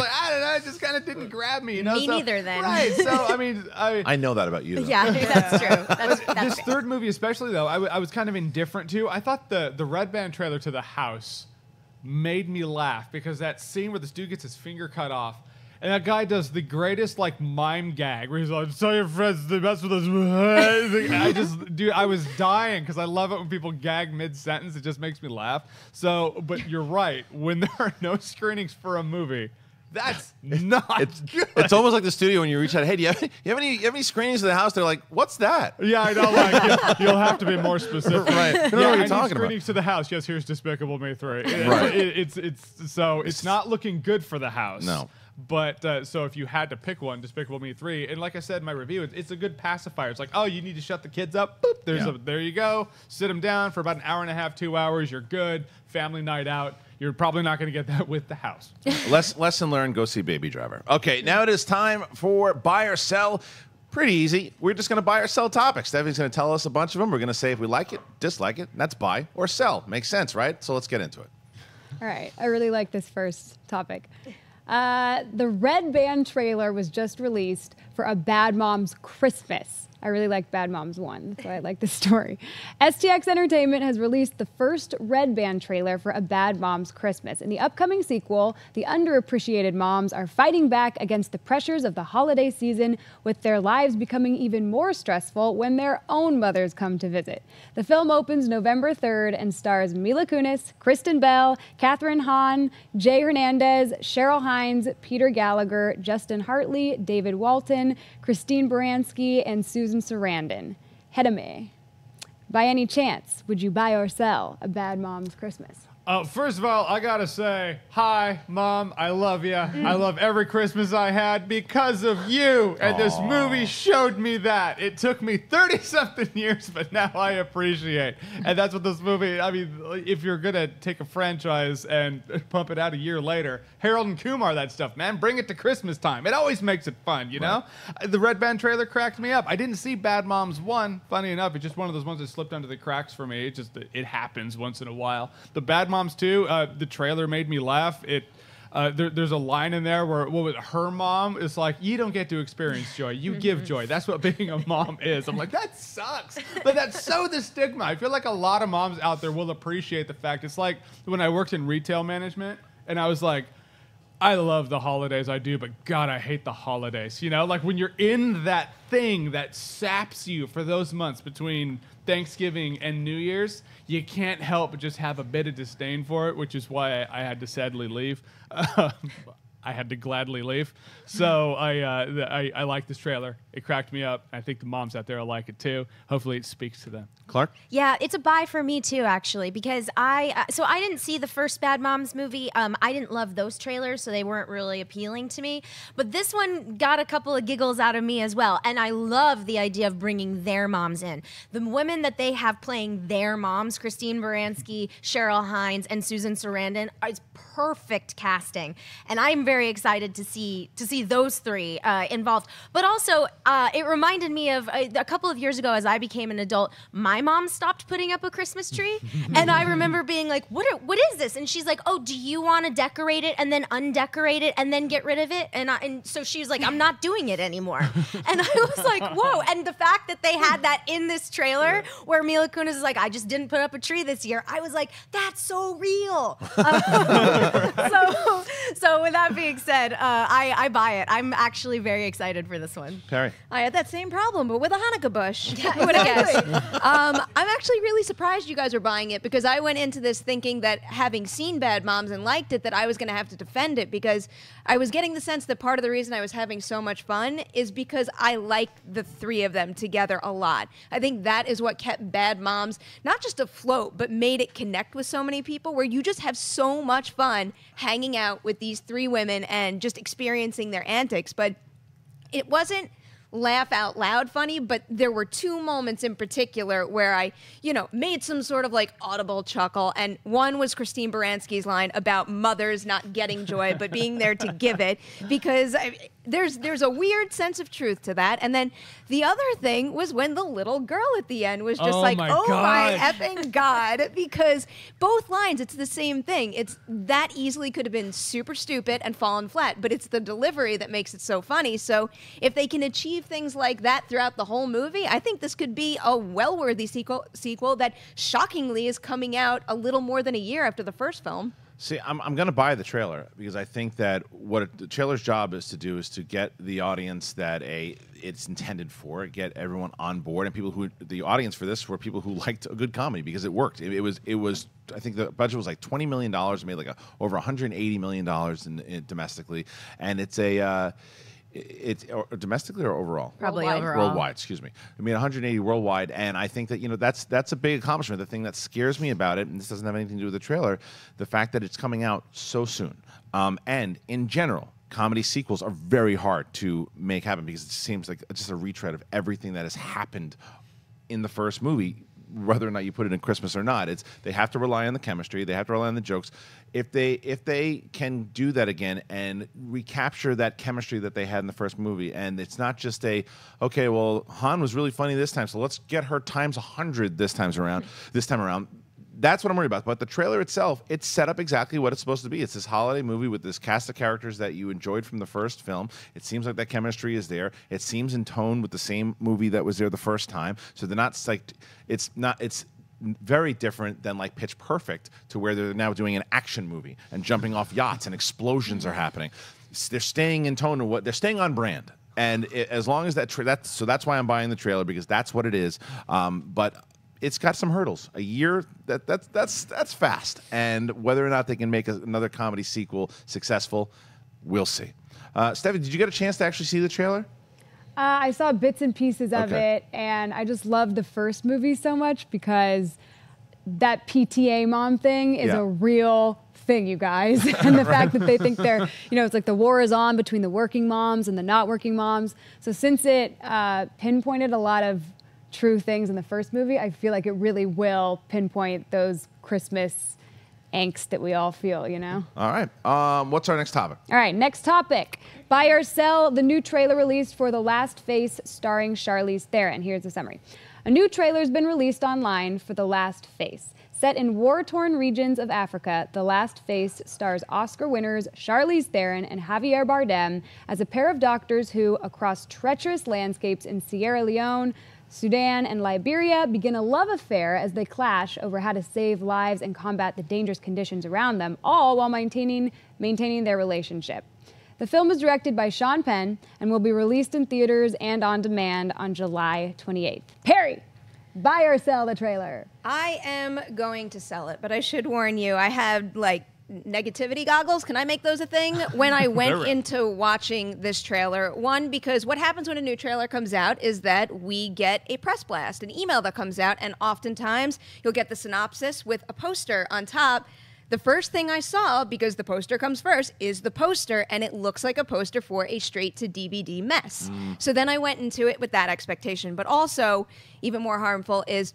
like, I don't know, it just kind of didn't grab me. You know? Me so, neither, then. Right, so, I mean... I, I know that about you, though. Yeah, that's true. That's, that's this fair. Third movie especially, though, I, w I was kind of indifferent to. I thought the, the Red Band trailer to The House made me laugh, because that scene where this dude gets his finger cut off, and that guy does the greatest, like, mime gag where he's like, tell your friends to mess with us. I just, dude, I was dying because I love it when people gag mid-sentence. It just makes me laugh. So, but you're right. When there are no screenings for a movie, that's not it's, good. It's almost like the studio when you reach out, hey, do you have, you have any, you have any screenings to The House? They're like, what's that? Yeah, I know. Like, you'll, you'll have to be more specific. Right. Yeah, know what you're talking screenings about. to The House. Yes, here's Despicable Me three. It, right. It, it's, it's, so it's, it's not looking good for The House. No. But uh, so if you had to pick one, Despicable Me three, and like I said in my review, it's, it's a good pacifier. It's like, oh, you need to shut the kids up. Boop, there's yeah. a, there you go. Sit them down for about an hour and a half, two hours. You're good. Family night out. You're probably not going to get that with The House. Less, lesson learned, go see Baby Driver. Okay, now it is time for Buy or Sell. Pretty easy. We're just going to buy or sell topics. Stephanie's going to tell us a bunch of them. We're going to say if we like it, dislike it. And that's buy or sell. Makes sense, right? So let's get into it. All right. I really like this first topic. Uh, the Red Band trailer was just released for A Bad Moms Christmas. I really like Bad Moms one, so I like this story. S T X Entertainment has released the first Red Band trailer for A Bad Moms Christmas. In the upcoming sequel, the underappreciated moms are fighting back against the pressures of the holiday season, with their lives becoming even more stressful when their own mothers come to visit. The film opens November third and stars Mila Kunis, Kristen Bell, Kathryn Hahn, Jay Hernandez, Cheryl Hines, Peter Gallagher, Justin Hartley, David Walton, Christine Baranski, and Susan Sarandon. Hedame, by any chance, would you buy or sell A Bad Mom's Christmas? Uh, first of all, I gotta say, hi, Mom, I love you. Mm. I love every Christmas I had because of you, and aww, this movie showed me that. It took me thirty-something years, but now I appreciate. And that's what this movie, I mean, if you're gonna take a franchise and pump it out a year later, Harold and Kumar, that stuff, man, bring it to Christmas time. It always makes it fun, you right. know? The Red Band trailer cracked me up. I didn't see Bad Moms one, funny enough. It's just one of those ones that slipped under the cracks for me. It just, it happens once in a while. The Bad Moms too. Uh, the trailer made me laugh. It uh, there, there's a line in there where what was her mom is like, you don't get to experience joy, you give joy. That's what being a mom is. I'm like, that sucks. But that's so the stigma. I feel like a lot of moms out there will appreciate the fact. It's like when I worked in retail management and I was like, I love the holidays, I do, but God, I hate the holidays. You know, like when you're in that thing that saps you for those months between Thanksgiving and New Year's, you can't help but just have a bit of disdain for it, which is why I, I had to sadly leave. Uh, I had to gladly leave. So I, uh, the, I I like this trailer. It cracked me up. I think the moms out there will like it too. Hopefully it speaks to them. Clarke? Yeah, it's a buy for me too, actually, because I, uh, so I didn't see the first Bad Moms movie. Um, I didn't love those trailers, so they weren't really appealing to me. But this one got a couple of giggles out of me as well. And I love the idea of bringing their moms in. The women that they have playing their moms, Christine Baranski, Cheryl Hines, and Susan Sarandon, it's perfect casting. And I'm very very excited to see to see those three uh, involved. But also, uh, it reminded me of uh, a couple of years ago as I became an adult, my mom stopped putting up a Christmas tree. And I remember being like, what, are, what is this? And she's like, oh, do you want to decorate it and then undecorate it and then get rid of it? And, I, and so she was like, I'm not doing it anymore. And I was like, whoa. And the fact that they had that in this trailer where Mila Kunis is like, I just didn't put up a tree this year. I was like, that's so real. Um, so, so with that being said, uh, I, I buy it. I'm actually very excited for this one. Perri? I had that same problem, but with a Hanukkah bush. Yeah, would I guess. um, I'm actually really surprised you guys are buying it, because I went into this thinking that having seen Bad Moms and liked it, that I was going to have to defend it, because I was getting the sense that part of the reason I was having so much fun is because I liked the three of them together a lot. I think that is what kept Bad Moms not just afloat, but made it connect with so many people, where you just have so much fun hanging out with these three women and just experiencing their antics. But it wasn't laugh out loud funny, but there were two moments in particular where I, you know, made some sort of like audible chuckle. And one was Christine Baranski's line about mothers not getting joy, but being there to give it, because I, there's there's a weird sense of truth to that. And then the other thing was when the little girl at the end was just oh like, my oh gosh. my effing God, because both lines, it's the same thing. It's that easily could have been super stupid and fallen flat, but it's the delivery that makes it so funny. So if they can achieve things like that throughout the whole movie, I think this could be a well-worthy sequel, sequel that shockingly is coming out a little more than a year after the first film. See, I'm, I'm going to buy the trailer, because I think that what it, the trailer's job is to do is to get the audience that a it's intended for, get everyone on board, and people who the audience for this were people who liked a good comedy, because it worked. It, it was it was I think the budget was like twenty million dollars, made like a, over one hundred eighty million dollars in, in domestically, and it's a. Uh, It's or domestically or overall? Probably worldwide. overall. Worldwide, excuse me. I mean, one hundred eighty worldwide, and I think that, you know, that's that's a big accomplishment. The thing that scares me about it, and this doesn't have anything to do with the trailer, the fact that it's coming out so soon, um, and in general, comedy sequels are very hard to make happen, because it seems like just a retread of everything that has happened in the first movie, whether or not you put it in Christmas or not. It's they have to rely on the chemistry, they have to rely on the jokes. If they if they can do that again and recapture that chemistry that they had in the first movie, and it's not just a, okay, well, Han was really funny this time, so let's get her times a hundred this time's around this time around. That's what I'm worried about. But the trailer itself, it's set up exactly what it's supposed to be. It's this holiday movie with this cast of characters that you enjoyed from the first film. It seems like that chemistry is there. It seems in tone with the same movie that was there the first time. So they're not like it's not it's very different than like Pitch Perfect, to where they're now doing an action movie and jumping off yachts and explosions are happening. They're staying in tone, or what they're staying on brand. And it, as long as that tra that's so that's why I'm buying the trailer, because that's what it is. Um, but it's got some hurdles. A year, that, that, that's, that's fast. And whether or not they can make a, another comedy sequel successful, we'll see. Uh, Stephanie, did you get a chance to actually see the trailer? Uh, I saw bits and pieces of okay. it, and I just loved the first movie so much, because that P T A mom thing is yeah. a real thing, you guys. And the right. fact that they think they're, you know, it's like the war is on between the working moms and the not working moms. So since it uh, pinpointed a lot of true things in the first movie, I feel like it really will pinpoint those Christmas angst that we all feel, you know? All right. Um, what's our next topic? All right, next topic. Buy or sell the new trailer released for The Last Face, starring Charlize Theron. Here's the summary. A new trailer's been released online for The Last Face. Set in war-torn regions of Africa, The Last Face stars Oscar winners Charlize Theron and Javier Bardem as a pair of doctors who, across treacherous landscapes in Sierra Leone, Sudan and Liberia begin a love affair as they clash over how to save lives and combat the dangerous conditions around them, all while maintaining, maintaining their relationship. The film is directed by Sean Penn and will be released in theaters and on demand on July twenty-eighth. Perri, buy or sell the trailer? I am going to sell it, but I should warn you, I have, like, negativity goggles. Can I make those a thing? When I went into watching this trailer, one, because what happens when a new trailer comes out is that we get a press blast, an email that comes out, and oftentimes you'll get the synopsis with a poster on top. The first thing I saw, because the poster comes first, is the poster, and it looks like a poster for a straight-to-D V D mess. Mm. So then I went into it with that expectation. But also, even more harmful is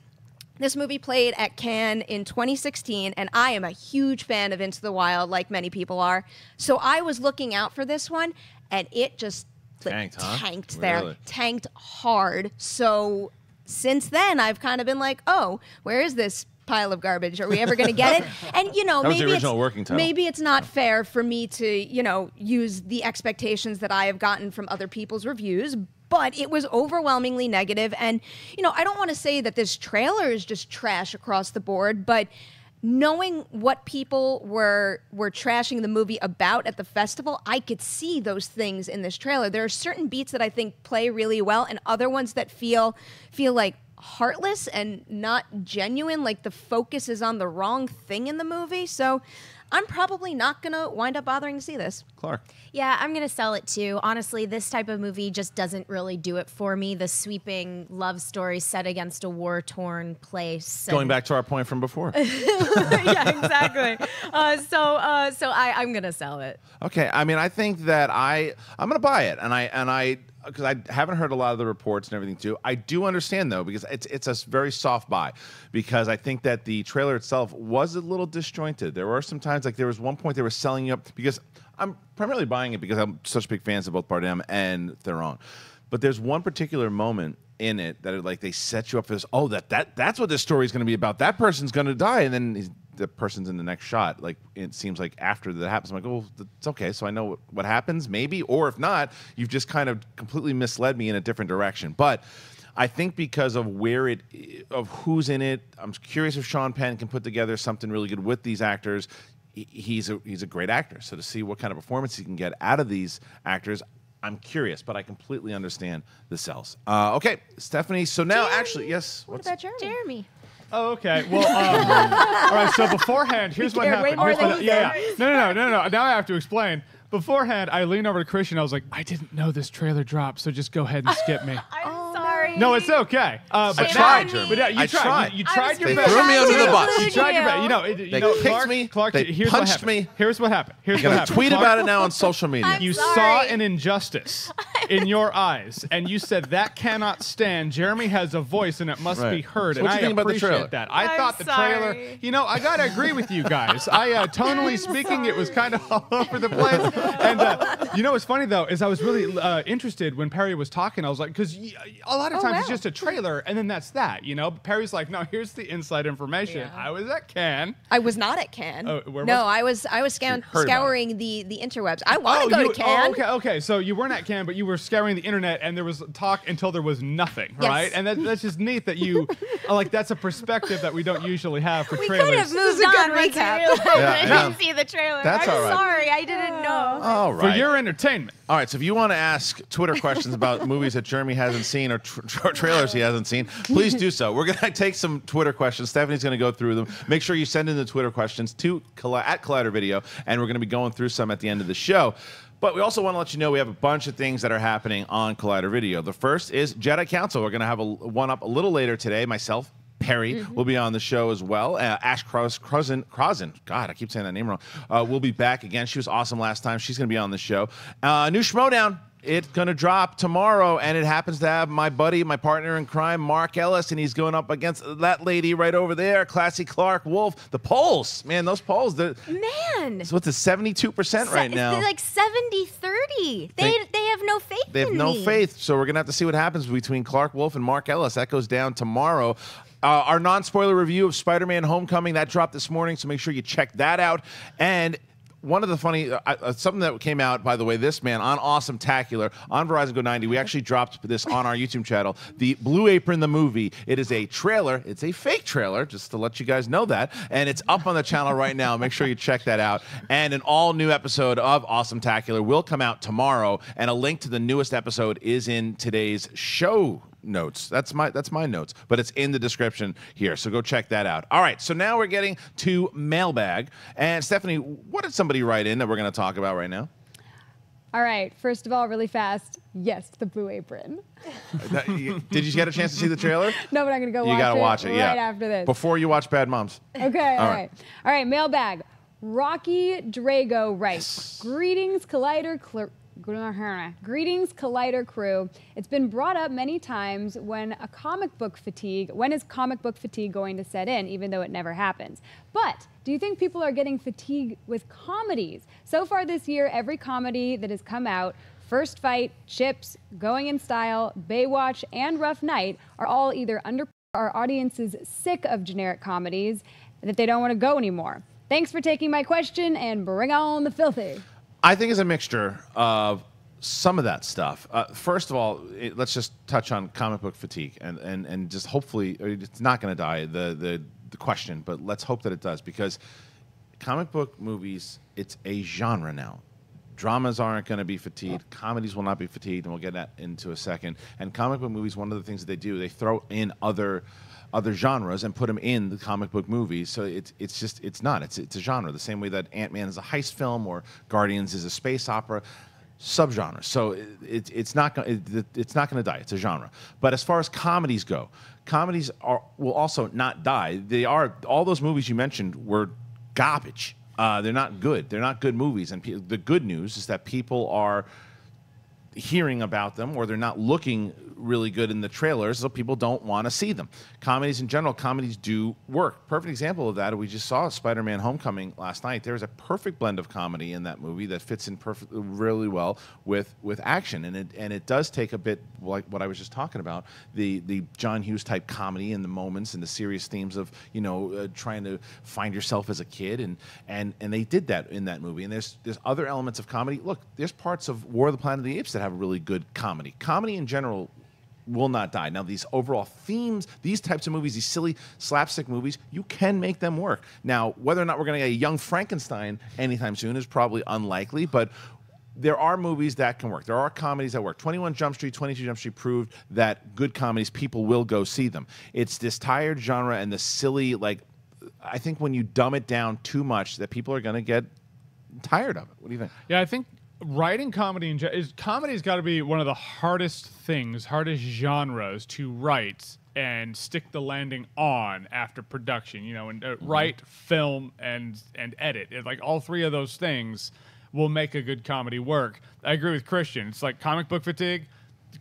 this movie played at Cannes in twenty sixteen, and I am a huge fan of Into the Wild, like many people are. So I was looking out for this one, and it just tanked, like, huh? tanked there, really? tanked hard. So since then, I've kind of been like, oh, where is this pile of garbage? Are we ever going to get it? And, you know, maybe it's, maybe it's not fair for me to, you know, use the expectations that I have gotten from other people's reviews, but it was overwhelmingly negative. And, you know, I don't want to say that this trailer is just trash across the board, but knowing what people were were trashing the movie about at the festival, I could see those things in this trailer. There are certain beats that I think play really well and other ones that feel feel like heartless and not genuine, like the focus is on the wrong thing in the movie. So I'm probably not going to wind up bothering to see this. Clarke. Yeah, I'm going to sell it too. Honestly, this type of movie just doesn't really do it for me. The sweeping love story set against a war-torn place. Going back to our point from before. Yeah, exactly. uh, so uh, so I, I'm going to sell it. Okay, I mean, I think that I, I'm going to buy it. And I, and I, because I haven't heard a lot of the reports and everything too. I do understand though, because it's it's a very soft buy, because I think that the trailer itself was a little disjointed. There were some times, like there was one point they were selling you up, because I'm primarily buying it because I'm such big fans of both Bardem and Theron. But there's one particular moment in it that it, like they set you up for this, oh, that that that's what this story is going to be about. That person's going to die, and then he's, the person's in the next shot. Like it seems like after that happens, I'm like, oh, it's okay. So I know what, what happens, maybe, or if not, you've just kind of completely misled me in a different direction. But I think because of where it, of who's in it, I'm curious if Sean Penn can put together something really good with these actors. He's a he's a great actor, so to see what kind of performance he can get out of these actors, I'm curious, but I completely understand the sells. Uh, okay, Stephanie. So now, Jeremy. actually, yes. What what's about Jeremy? Jeremy. Oh, okay. Well, um, all right. So beforehand, here's what happened. Here's what, yeah, yeah. No, no, no, no, no. Now I have to explain. Beforehand, I leaned over to Christian. I was like, I didn't know this trailer dropped, so just go ahead and skip me. I'm oh, sorry. No, it's okay. Uh, but I tried, Jeremy. But yeah, you I tried. tried. You, you tried your best. They threw me under the bus. You tried your best. You know, it, you they know, kicked Clarke, me. Clarke, they here's punched what happened. me. Here's what happened. Here's what happened. Tweet Clarke, about it now on social media. I'm you sorry. saw an injustice in your eyes, and you said that cannot stand. Jeremy has a voice, and it must right. be heard. So and I appreciate that. I I'm thought the trailer. Sorry. You know, I gotta agree with you guys. I uh, tonally speaking, it was kind of all over the place. And uh, you know what's funny though is I was really uh, interested when Perri was talking. I was like, because a lot of times oh, wow. it's just a trailer and then that's that, you know. But Perri's like, no, here's the inside information. Yeah. I was at Cannes. I was not at Cannes. Uh, where no, was I was I was scour scouring the the interwebs. I want to oh, go you, to Cannes. Oh, okay, okay. So you weren't at Cannes, but you were scouring the internet, and there was talk until there was nothing, yes. right? And that, that's just neat that you like that's a perspective that we don't usually have for we trailers. We could have moved on. Recap. I didn't see the trailer. That's I'm all right. sorry, I didn't know. All right. For your entertainment. All right, so if you want to ask Twitter questions about movies that Jeremy hasn't seen or tra tra trailers he hasn't seen, please do so. We're going to take some Twitter questions. Stephanie's going to go through them. Make sure you send in the Twitter questions to at Collider Video, and we're going to be going through some at the end of the show. But we also want to let you know we have a bunch of things that are happening on Collider Video. The first is Jedi Council. We're going to have a, one up a little later today, myself. Perri mm-hmm. will be on the show as well. Uh, Ash Crossan, Crossan, God, I keep saying that name wrong, uh, will be back again. She was awesome last time. She's going to be on the show. Uh, new Schmodown. It's going to drop tomorrow, and it happens to have my buddy, my partner in crime, Mark Ellis, and he's going up against that lady right over there, classy Clarke Wolfe. The polls, man, those polls. Man. So it's a seventy-two percent right now. It's like seventy thirty. They, they, they have no faith in They have in no me. faith, so we're going to have to see what happens between Clarke Wolfe and Mark Ellis. That goes down tomorrow. Uh, our non-spoiler review of Spider-Man Homecoming, that dropped this morning, so make sure you check that out. And One of the funny, uh, uh, something that came out, by the way, this man, on Awesome-tacular, on Verizon Go ninety, we actually dropped this on our YouTube channel, the Blue Apron, the movie. It is a trailer. It's a fake trailer, just to let you guys know that. And it's up on the channel right now. Make sure you check that out. And an all-new episode of Awesome-tacular will come out tomorrow. And a link to the newest episode is in today's show notes. That's my that's my notes, but it's in the description here, so go check that out. All right, so now we're getting to mailbag. And Stephanie, what did somebody write in that we're going to talk about right now? All right, first of all, really fast, yes, the Blue Apron. Did you get a chance to see the trailer? No, but I'm going to go you watch gotta it watch it, right yeah. after this. Before you watch Bad Moms. Okay, all, all right. right. All right, mailbag. Rocky Drago writes, yes. Greetings, Collider Clerk. Greetings, Collider crew. It's been brought up many times when a comic book fatigue, when is comic book fatigue going to set in, even though it never happens. But do you think people are getting fatigued with comedies? So far this year, every comedy that has come out, First Fight, Chips, Going in Style, Baywatch, and Rough Night are all either under or audiences sick of generic comedies that they don't want to go anymore. Thanks for taking my question and bring on the filthy. I think it's a mixture of some of that stuff. Uh, first of all, it, let's just touch on comic book fatigue, and, and, and just hopefully it's not going to die, the, the, the question, but let's hope that it does, because comic book movies, it's a genre now. Dramas aren't going to be fatigued. Comedies will not be fatigued, and we'll get that into a second. And comic book movies, one of the things that they do, they throw in other... other genres and put them in the comic book movies, so it's it's just it's not it's it's a genre. The same way that Ant-Man is a heist film or Guardians is a space opera, subgenre. So it, it, it's not going it, it's not going to die. It's a genre. But as far as comedies go, comedies are will also not die. They are all those movies you mentioned were garbage. Uh, they're not good. They're not good movies. And pe the good news is that people are hearing about them, or they're not looking really good in the trailers, so people don't want to see them. Comedies in general, comedies do work. Perfect example of that, we just saw Spider-Man Homecoming last night. There was a perfect blend of comedy in that movie that fits in perfect, really well with, with action. And it, and it does take a bit, like what I was just talking about, the, the John Hughes type comedy and the moments and the serious themes of, you know, uh, trying to find yourself as a kid. And, and, and they did that in that movie. And there's, there's other elements of comedy. Look, there's parts of War of the Planet of the Apes that have really good comedy. Comedy in general will not die. Now, these overall themes, these types of movies, these silly slapstick movies, you can make them work. Now, whether or not we're going to get a Young Frankenstein anytime soon is probably unlikely, but there are movies that can work. There are comedies that work. twenty-one Jump Street, twenty-two Jump Street proved that good comedies, people will go see them. It's this tired genre and the silly, like, I think when you dumb it down too much, that people are going to get tired of it. What do you think? Yeah, I think writing comedy in is comedy's got to be one of the hardest things, hardest genres to write and stick the landing on after production. You know, and uh, mm-hmm. write, film, and and edit. It, like all three of those things will make a good comedy work. I agree with Christian. It's like comic book fatigue.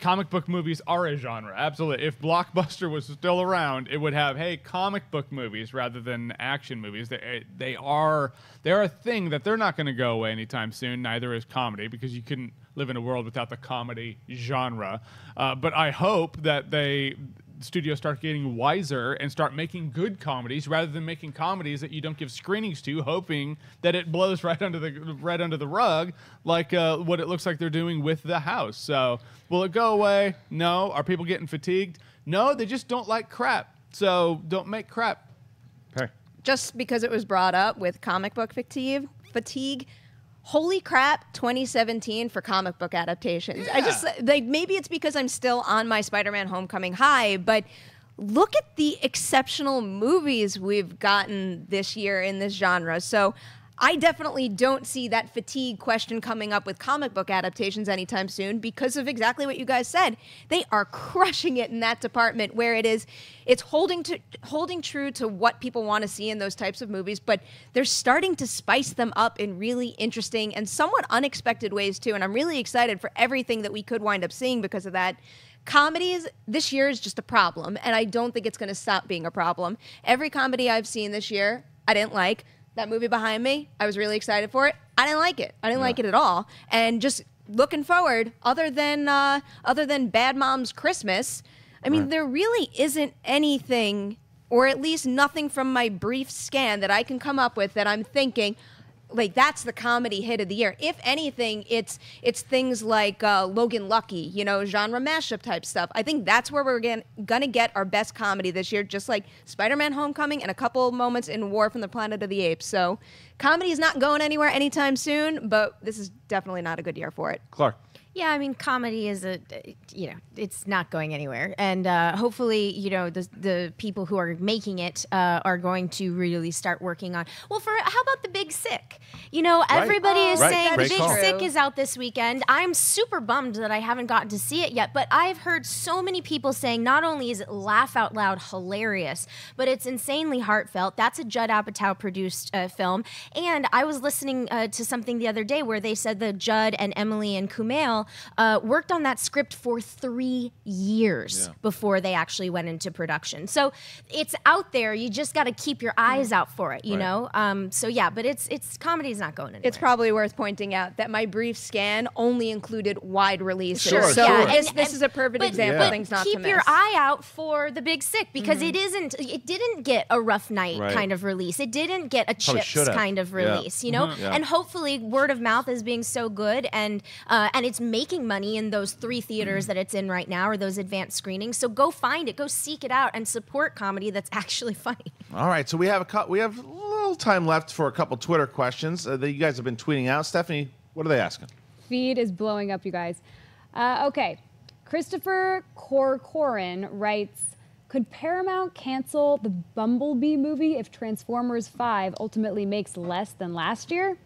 Comic book movies are a genre, absolutely. If Blockbuster was still around, it would have, hey, comic book movies rather than action movies. They, they are they're a thing that they're not going to go away anytime soon. Neither is comedy, because you couldn't live in a world without the comedy genre. Uh, but I hope that they studios start getting wiser and start making good comedies rather than making comedies that you don't give screenings to, hoping that it blows right under the right under the rug, like uh, what it looks like they're doing with The House. So will it go away? No. Are people getting fatigued? No, they just don't like crap. So don't make crap. Okay. Just because it was brought up with comic book fatigue, fatigue. Holy crap, twenty seventeen for comic book adaptations. Yeah. I just, like, maybe it's because I'm still on my Spider-Man Homecoming high, but look at the exceptional movies we've gotten this year in this genre. So I definitely don't see that fatigue question coming up with comic book adaptations anytime soon, because of exactly what you guys said. They are crushing it in that department, where it is, it's holding to holding true to what people want to see in those types of movies, but they're starting to spice them up in really interesting and somewhat unexpected ways too. And I'm really excited for everything that we could wind up seeing because of that. Comedies this year is just a problem, and I don't think it's going to stop being a problem. Every comedy I've seen this year, I didn't like. That movie behind me, I was really excited for it. I didn't like it. I didn't yeah. like it at all. And just looking forward, other than uh, other than Bad Moms Christmas, I mean, right. there really isn't anything, or at least nothing from my brief scan that I can come up with that I'm thinking, like that's the comedy hit of the year. If anything, it's it's things like uh, Logan Lucky, you know, genre mashup type stuff. I think that's where we're gonna, gonna get our best comedy this year, just like Spider-Man Homecoming and a couple moments in War from the Planet of the Apes. So comedy is not going anywhere anytime soon, but this is definitely not a good year for it. Clarke. Yeah, I mean, comedy is a, you know, it's not going anywhere. And uh, hopefully, you know, the, the people who are making it uh, are going to really start working on, well, for how about The Big Sick? You know, right. everybody oh, is right. saying The Big call. Sick is out this weekend. I'm super bummed that I haven't gotten to see it yet, but I've heard so many people saying not only is it laugh out loud hilarious, but it's insanely heartfelt. That's a Judd Apatow-produced uh, film. And I was listening uh, to something the other day where they said that Judd and Emily and Kumail Uh, worked on that script for three years yeah. before they actually went into production. So it's out there. You just got to keep your eyes out for it, you right. know? Um, so yeah, but it's it's comedy's not going anywhere. It's probably worth pointing out that my brief scan only included wide releases. Sure, so sure. Yeah, and, this is a perfect but, example yeah. of things not to miss. Keep your eye out for The Big Sick because mm-hmm. it isn't, it didn't get a rough night right. kind of release. It didn't get a probably Chips kind of release, yeah. you know? Mm-hmm. yeah. And hopefully word of mouth is being so good and, uh, and it's making money in those three theaters that it's in right now or those advanced screenings. So go find it, go seek it out and support comedy that's actually funny. All right, so we have a we have a little time left for a couple Twitter questions uh, that you guys have been tweeting out. Stephanie, what are they asking? Feed is blowing up, you guys. Uh, okay, Christopher Corcoran writes, could Paramount cancel the Bumblebee movie if Transformers five ultimately makes less than last year?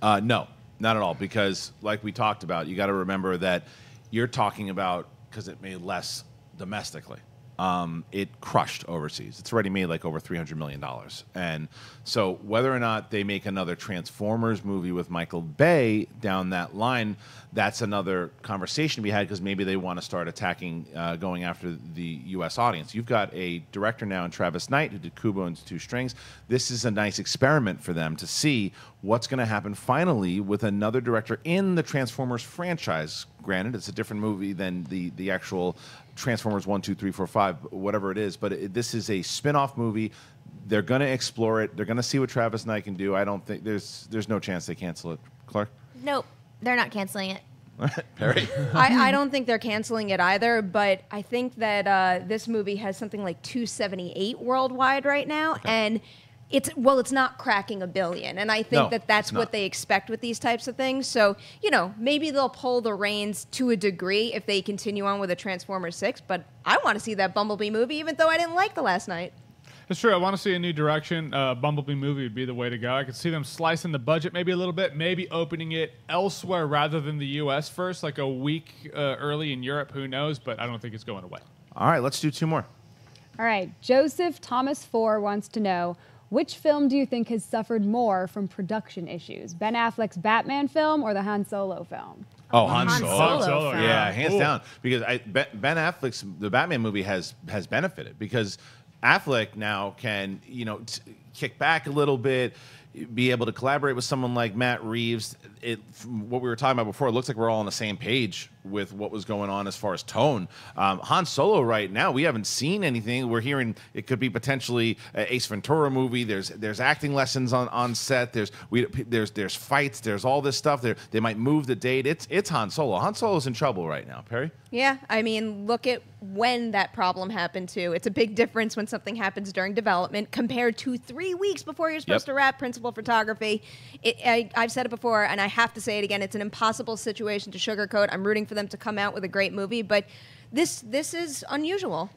Uh, no. Not at all, because like we talked about, you got to remember that you're talking about because it made less domestically. Um, it crushed overseas. It's already made like over three hundred million dollars. And so whether or not they make another Transformers movie with Michael Bay down that line, that's another conversation we had because maybe they want to start attacking, uh, going after the U S audience. You've got a director now in Travis Knight who did Kubo and Two Strings. This is a nice experiment for them to see what's going to happen finally with another director in the Transformers franchise. Granted, it's a different movie than the, the actual Transformers one, two, three, four, five, whatever it is, but it, this is a spin-off movie. They're going to explore it. They're going to see what Travis Knight can do. I don't think there's there's no chance they cancel it. Clarke? Nope. They're not canceling it. Perri? I, I don't think they're canceling it either, but I think that uh, this movie has something like two seventy-eight worldwide right now, okay. and It's, well, it's not cracking a billion, and I think no, that that's what they expect with these types of things. So, you know, maybe they'll pull the reins to a degree if they continue on with a Transformers six, but I want to see that Bumblebee movie, even though I didn't like the last night. It's true. I want to see a new direction. Uh, Bumblebee movie would be the way to go. I could see them slicing the budget maybe a little bit, maybe opening it elsewhere rather than the U S first, like a week uh, early in Europe. Who knows? But I don't think it's going away. All right, let's do two more. All right. Joseph Thomas Four wants to know, which film do you think has suffered more from production issues? Ben Affleck's Batman film or the Han Solo film? Oh, Han, Han Solo. Han Solo film. Yeah, hands Ooh. down. Because I, Ben Affleck's the Batman movie has has benefited because Affleck now can, you know, t kick back a little bit, be able to collaborate with someone like Matt Reeves. It, from what we were talking about before, it looks like we're all on the same page with what was going on as far as tone. Um, Han Solo right now, we haven't seen anything. We're hearing it could be potentially an Ace Ventura movie. There's there's acting lessons on, on set. There's we there's there's fights. There's all this stuff. There they might move the date. It's it's Han Solo. Han Solo's in trouble right now. Perri? Yeah, I mean, look at when that problem happened too. It's a big difference when something happens during development compared to three weeks before you're supposed yep. to wrap principal photography. It, I, I've said it before, and I have to say it again. It's an impossible situation to sugarcoat. I'm rooting for them to come out with a great movie, but this this is unusual.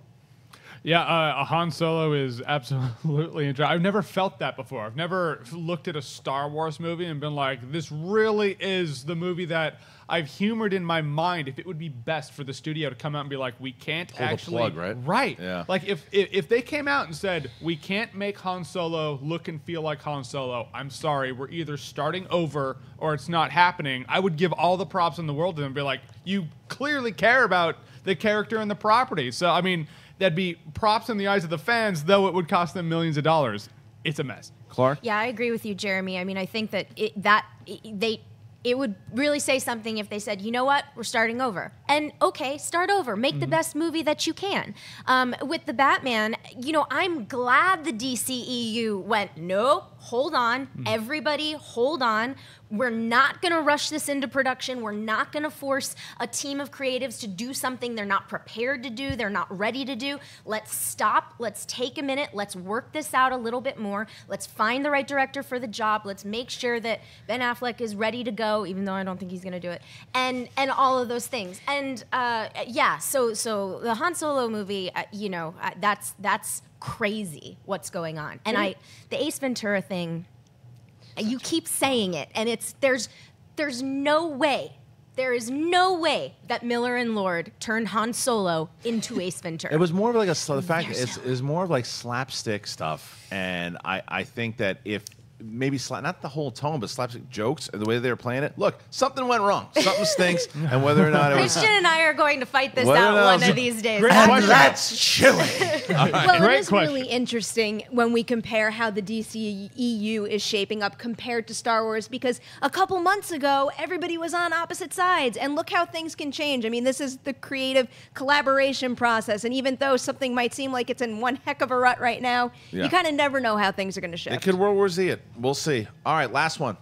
Yeah, uh, a Han Solo is absolutely interesting. I've never felt that before. I've never looked at a Star Wars movie and been like, this really is the movie that I've humored in my mind if it would be best for the studio to come out and be like, we can't Pull actually... the plug, right? Right. Yeah. Like, if, if, if they came out and said, we can't make Han Solo look and feel like Han Solo, I'm sorry, we're either starting over or it's not happening, I would give all the props in the world to them and be like, you clearly care about the character and the property. So, I mean... that'd be props in the eyes of the fans, though it would cost them millions of dollars. It's a mess. Clarke? Yeah, I agree with you, Jeremy. I mean, I think that it, that it, they... it would really say something if they said, you know what, we're starting over. And okay, start over. Make mm-hmm. the best movie that you can. Um, with the Batman, you know, I'm glad the D C E U went, nope, hold on. Mm. Everybody, hold on. We're not going to rush this into production. We're not going to force a team of creatives to do something they're not prepared to do, they're not ready to do. Let's stop. Let's take a minute. Let's work this out a little bit more. Let's find the right director for the job. Let's make sure that Ben Affleck is ready to go, even though I don't think he's going to do it, and and all of those things. And uh, yeah, so so the Han Solo movie, uh, you know, uh, that's that's. crazy what's going on. And I the Ace Ventura thing, you keep saying it, and it's there's there's no way there is no way that Miller and Lord turned Han Solo into Ace Ventura. It was more of like a the fact there's it's no. is more of like slapstick stuff, and I I think that if maybe slap, not the whole tone, but slapstick jokes and the way they were playing it. Look, something went wrong. Something stinks, and whether or not it was... Christian and I are going to fight this out one was, of these days. Great and question. That's chilling. Right. Well, great it is question. Really interesting when we compare how the D C E U is shaping up compared to Star Wars, because a couple months ago, everybody was on opposite sides, and look how things can change. I mean, this is the creative collaboration process, and even though something might seem like it's in one heck of a rut right now, yeah. you kind of never know how things are going to shift. It could World War Z it. We'll see. All right, last one.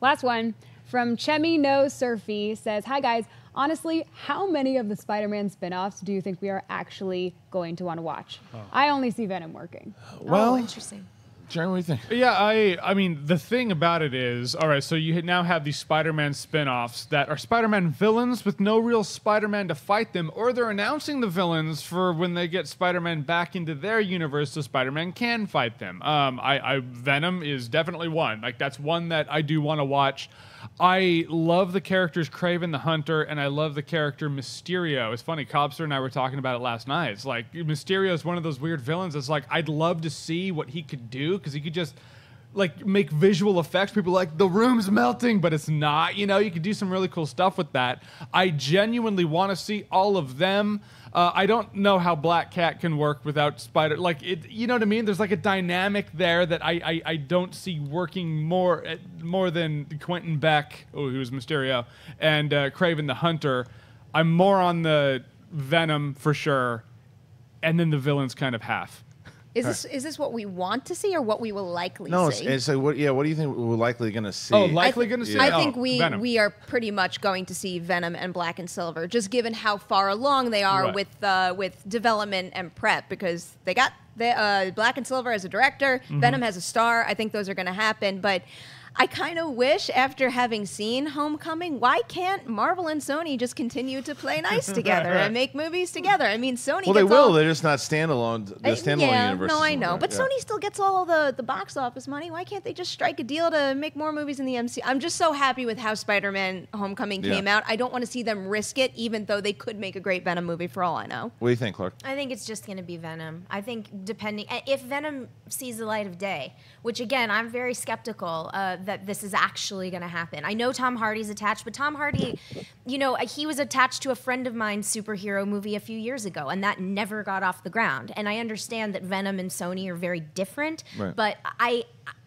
Last one from Chemi No Surfy says, hi guys, honestly, how many of the Spider-Man spinoffs do you think we are actually going to want to watch? Oh. I only see Venom working. Well, oh, interesting. Jeremy, what do you think? Yeah, I, I mean, the thing about it is, all right, so you now have these Spider-Man spinoffs that are Spider-Man villains with no real Spider-Man to fight them, or they're announcing the villains for when they get Spider-Man back into their universe so Spider-Man can fight them. Um, I, I Venom is definitely one. Like, that's one that I do want to watch. I love the characters Kraven the Hunter, and I love the character Mysterio. It's funny, Cobster and I were talking about it last night. It's like, Mysterio is one of those weird villains. It's like, I'd love to see what he could do, because he could just like make visual effects. People are like, the room's melting, but it's not. You know, you could do some really cool stuff with that. I genuinely want to see all of them. Uh, I don't know how Black Cat can work without Spider. Like, it, you know what I mean? There's like a dynamic there that I, I, I don't see working more more than Quentin Beck, oh, who's Mysterio, and uh, Kraven the Hunter. I'm more on the Venom for sure, and then the villains kind of half. Is this, is this what we want to see or what we will likely no, see? No, it's, it's like, what, yeah, what do you think we're likely going to see? Oh, likely going to see? I oh, think we, we are pretty much going to see Venom and Black and Silver, just given how far along they are right. with uh, with development and prep, because they got the, uh, Black and Silver as a director, mm-hmm. Venom has a star. I think those are going to happen, but... I kind of wish, after having seen Homecoming, why can't Marvel and Sony just continue to play nice together and make movies together? I mean, Sony. Well, they will. All... They're just not standalone. The standalone yeah, universe. No, I know, but yeah. Sony still gets all the the box office money. Why can't they just strike a deal to make more movies in the M C U? I'm just so happy with how Spider-Man: Homecoming yeah. came out. I don't want to see them risk it, even though they could make a great Venom movie. For all I know. What do you think, Clarke? I think it's just going to be Venom. I think depending if Venom sees the light of day, which again I'm very skeptical. Uh, that this is actually going to happen. I know Tom Hardy's attached, but Tom Hardy, you know, he was attached to a friend of mine's superhero movie a few years ago, and that never got off the ground. And I understand that Venom and Sony are very different, right. but I,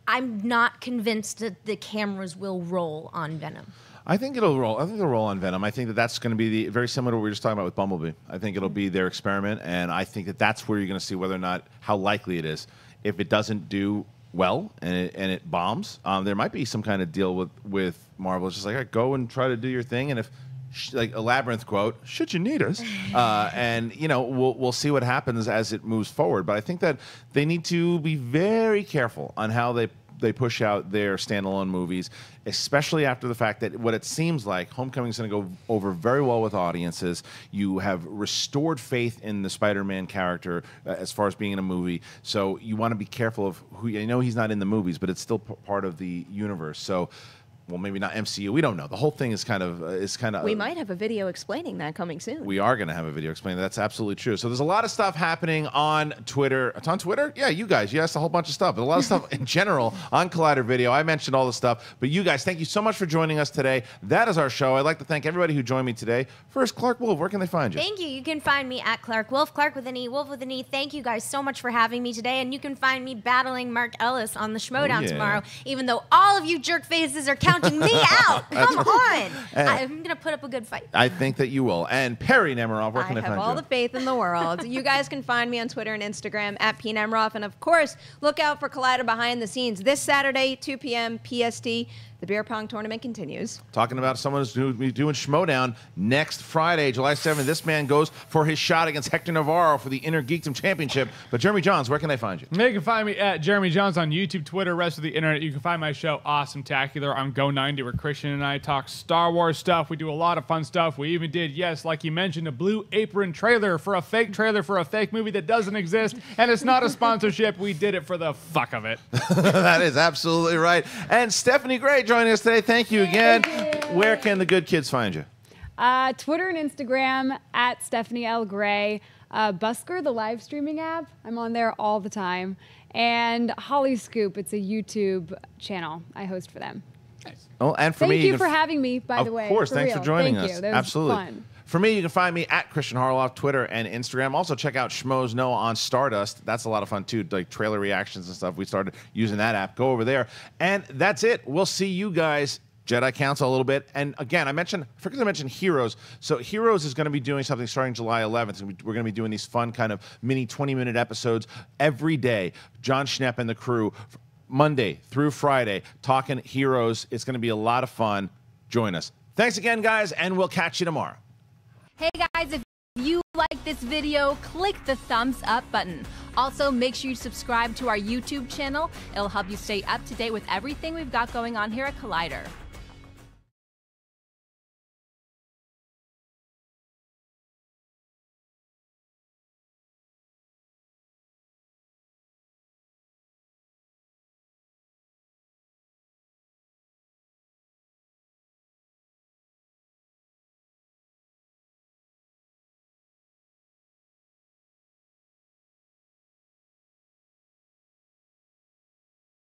I'm not convinced that the cameras will roll on Venom. I think it'll roll. I think it'll roll on Venom. I think that that's going to be the very similar to what we were just talking about with Bumblebee. I think it'll be their experiment, and I think that that's where you're going to see whether or not how likely it is. If it doesn't do well and it, and it bombs, um, there might be some kind of deal with with Marvel. It's just like, all right, go and try to do your thing, and if sh like a Labyrinth quote, should you need us, uh, and you know, we'll we'll see what happens as it moves forward. But I think that they need to be very careful on how they they push out their standalone movies, especially after the fact that what it seems like Homecoming is going to go over very well with audiences. You have restored faith in the Spider-Man character uh, as far as being in a movie. So you want to be careful of who. I know he's not in the movies, but it's still p part of the universe. So, well, maybe not M C U. We don't know. The whole thing is kind of uh, is kind of. We uh, might have a video explaining that coming soon. We are going to have a video explaining that. That's absolutely true. So there's a lot of stuff happening on Twitter. It's on Twitter? Yeah, you guys. You asked a whole bunch of stuff. But a lot of stuff in general on Collider Video. I mentioned all the stuff. But you guys, thank you so much for joining us today. That is our show. I'd like to thank everybody who joined me today. First, Clarke Wolfe. Where can they find you? Thank you. You can find me at Clarke Wolfe. Clarke with an E. Wolfe with an E. Thank you guys so much for having me today. And you can find me battling Mark Ellis on the Schmodown oh, yeah. tomorrow. Even though all of you jerk faces are counting counting me out. Come on. I'm going to put up a good fight. I think that you will. And Perri Nemiroff, where can I find you? I have all the faith in the world. You guys can find me on Twitter and Instagram at P Nemiroff. And of course, look out for Collider Behind the Scenes this Saturday, two P M P S T. The beer pong tournament continues. Talking about someone who's doing Schmodown next Friday, July seventh. This man goes for his shot against Hector Navarro for the Inner Geekdom Championship. But Jeremy Jahns, where can they find you? You can find me at Jeremy Jahns on YouTube, Twitter, rest of the internet. You can find my show, Awesome-tacular, on Go ninety, where Christian and I talk Star Wars stuff. We do a lot of fun stuff. We even did, yes, like you mentioned, a Blue Apron trailer for a fake trailer for a fake movie that doesn't exist, and it's not a sponsorship. We did it for the fuck of it. That is absolutely right. And Stephanie Gray joining us today. Thank you again. Yay. Where can the good kids find you? Uh, Twitter and Instagram at Stephanie L. Gray. Uh, Busker, the live streaming app. I'm on there all the time. And Holly Scoop, it's a YouTube channel I host for them. Nice. Oh, and for thank me, thank you, you for having me, by the way. Of course, for thanks real. for joining thank us. You. That was absolutely fun. For me, you can find me at Christian Harloff, Twitter and Instagram. Also, check out Schmoes Noah on Stardust. That's a lot of fun, too, like trailer reactions and stuff. We started using that app. Go over there. And that's it. We'll see you guys, Jedi Council, a little bit. And again, I mentioned, I forgot to mention Heroes. So Heroes is going to be doing something starting July eleventh. We're going to be doing these fun kind of mini twenty-minute episodes every day. John Schnepp and the crew, Monday through Friday, talking Heroes. It's going to be a lot of fun. Join us. Thanks again, guys, and we'll catch you tomorrow. Hey guys, if you like this video, click the thumbs up button. Also, make sure you subscribe to our YouTube channel. It'll help you stay up to date with everything we've got going on here at Collider.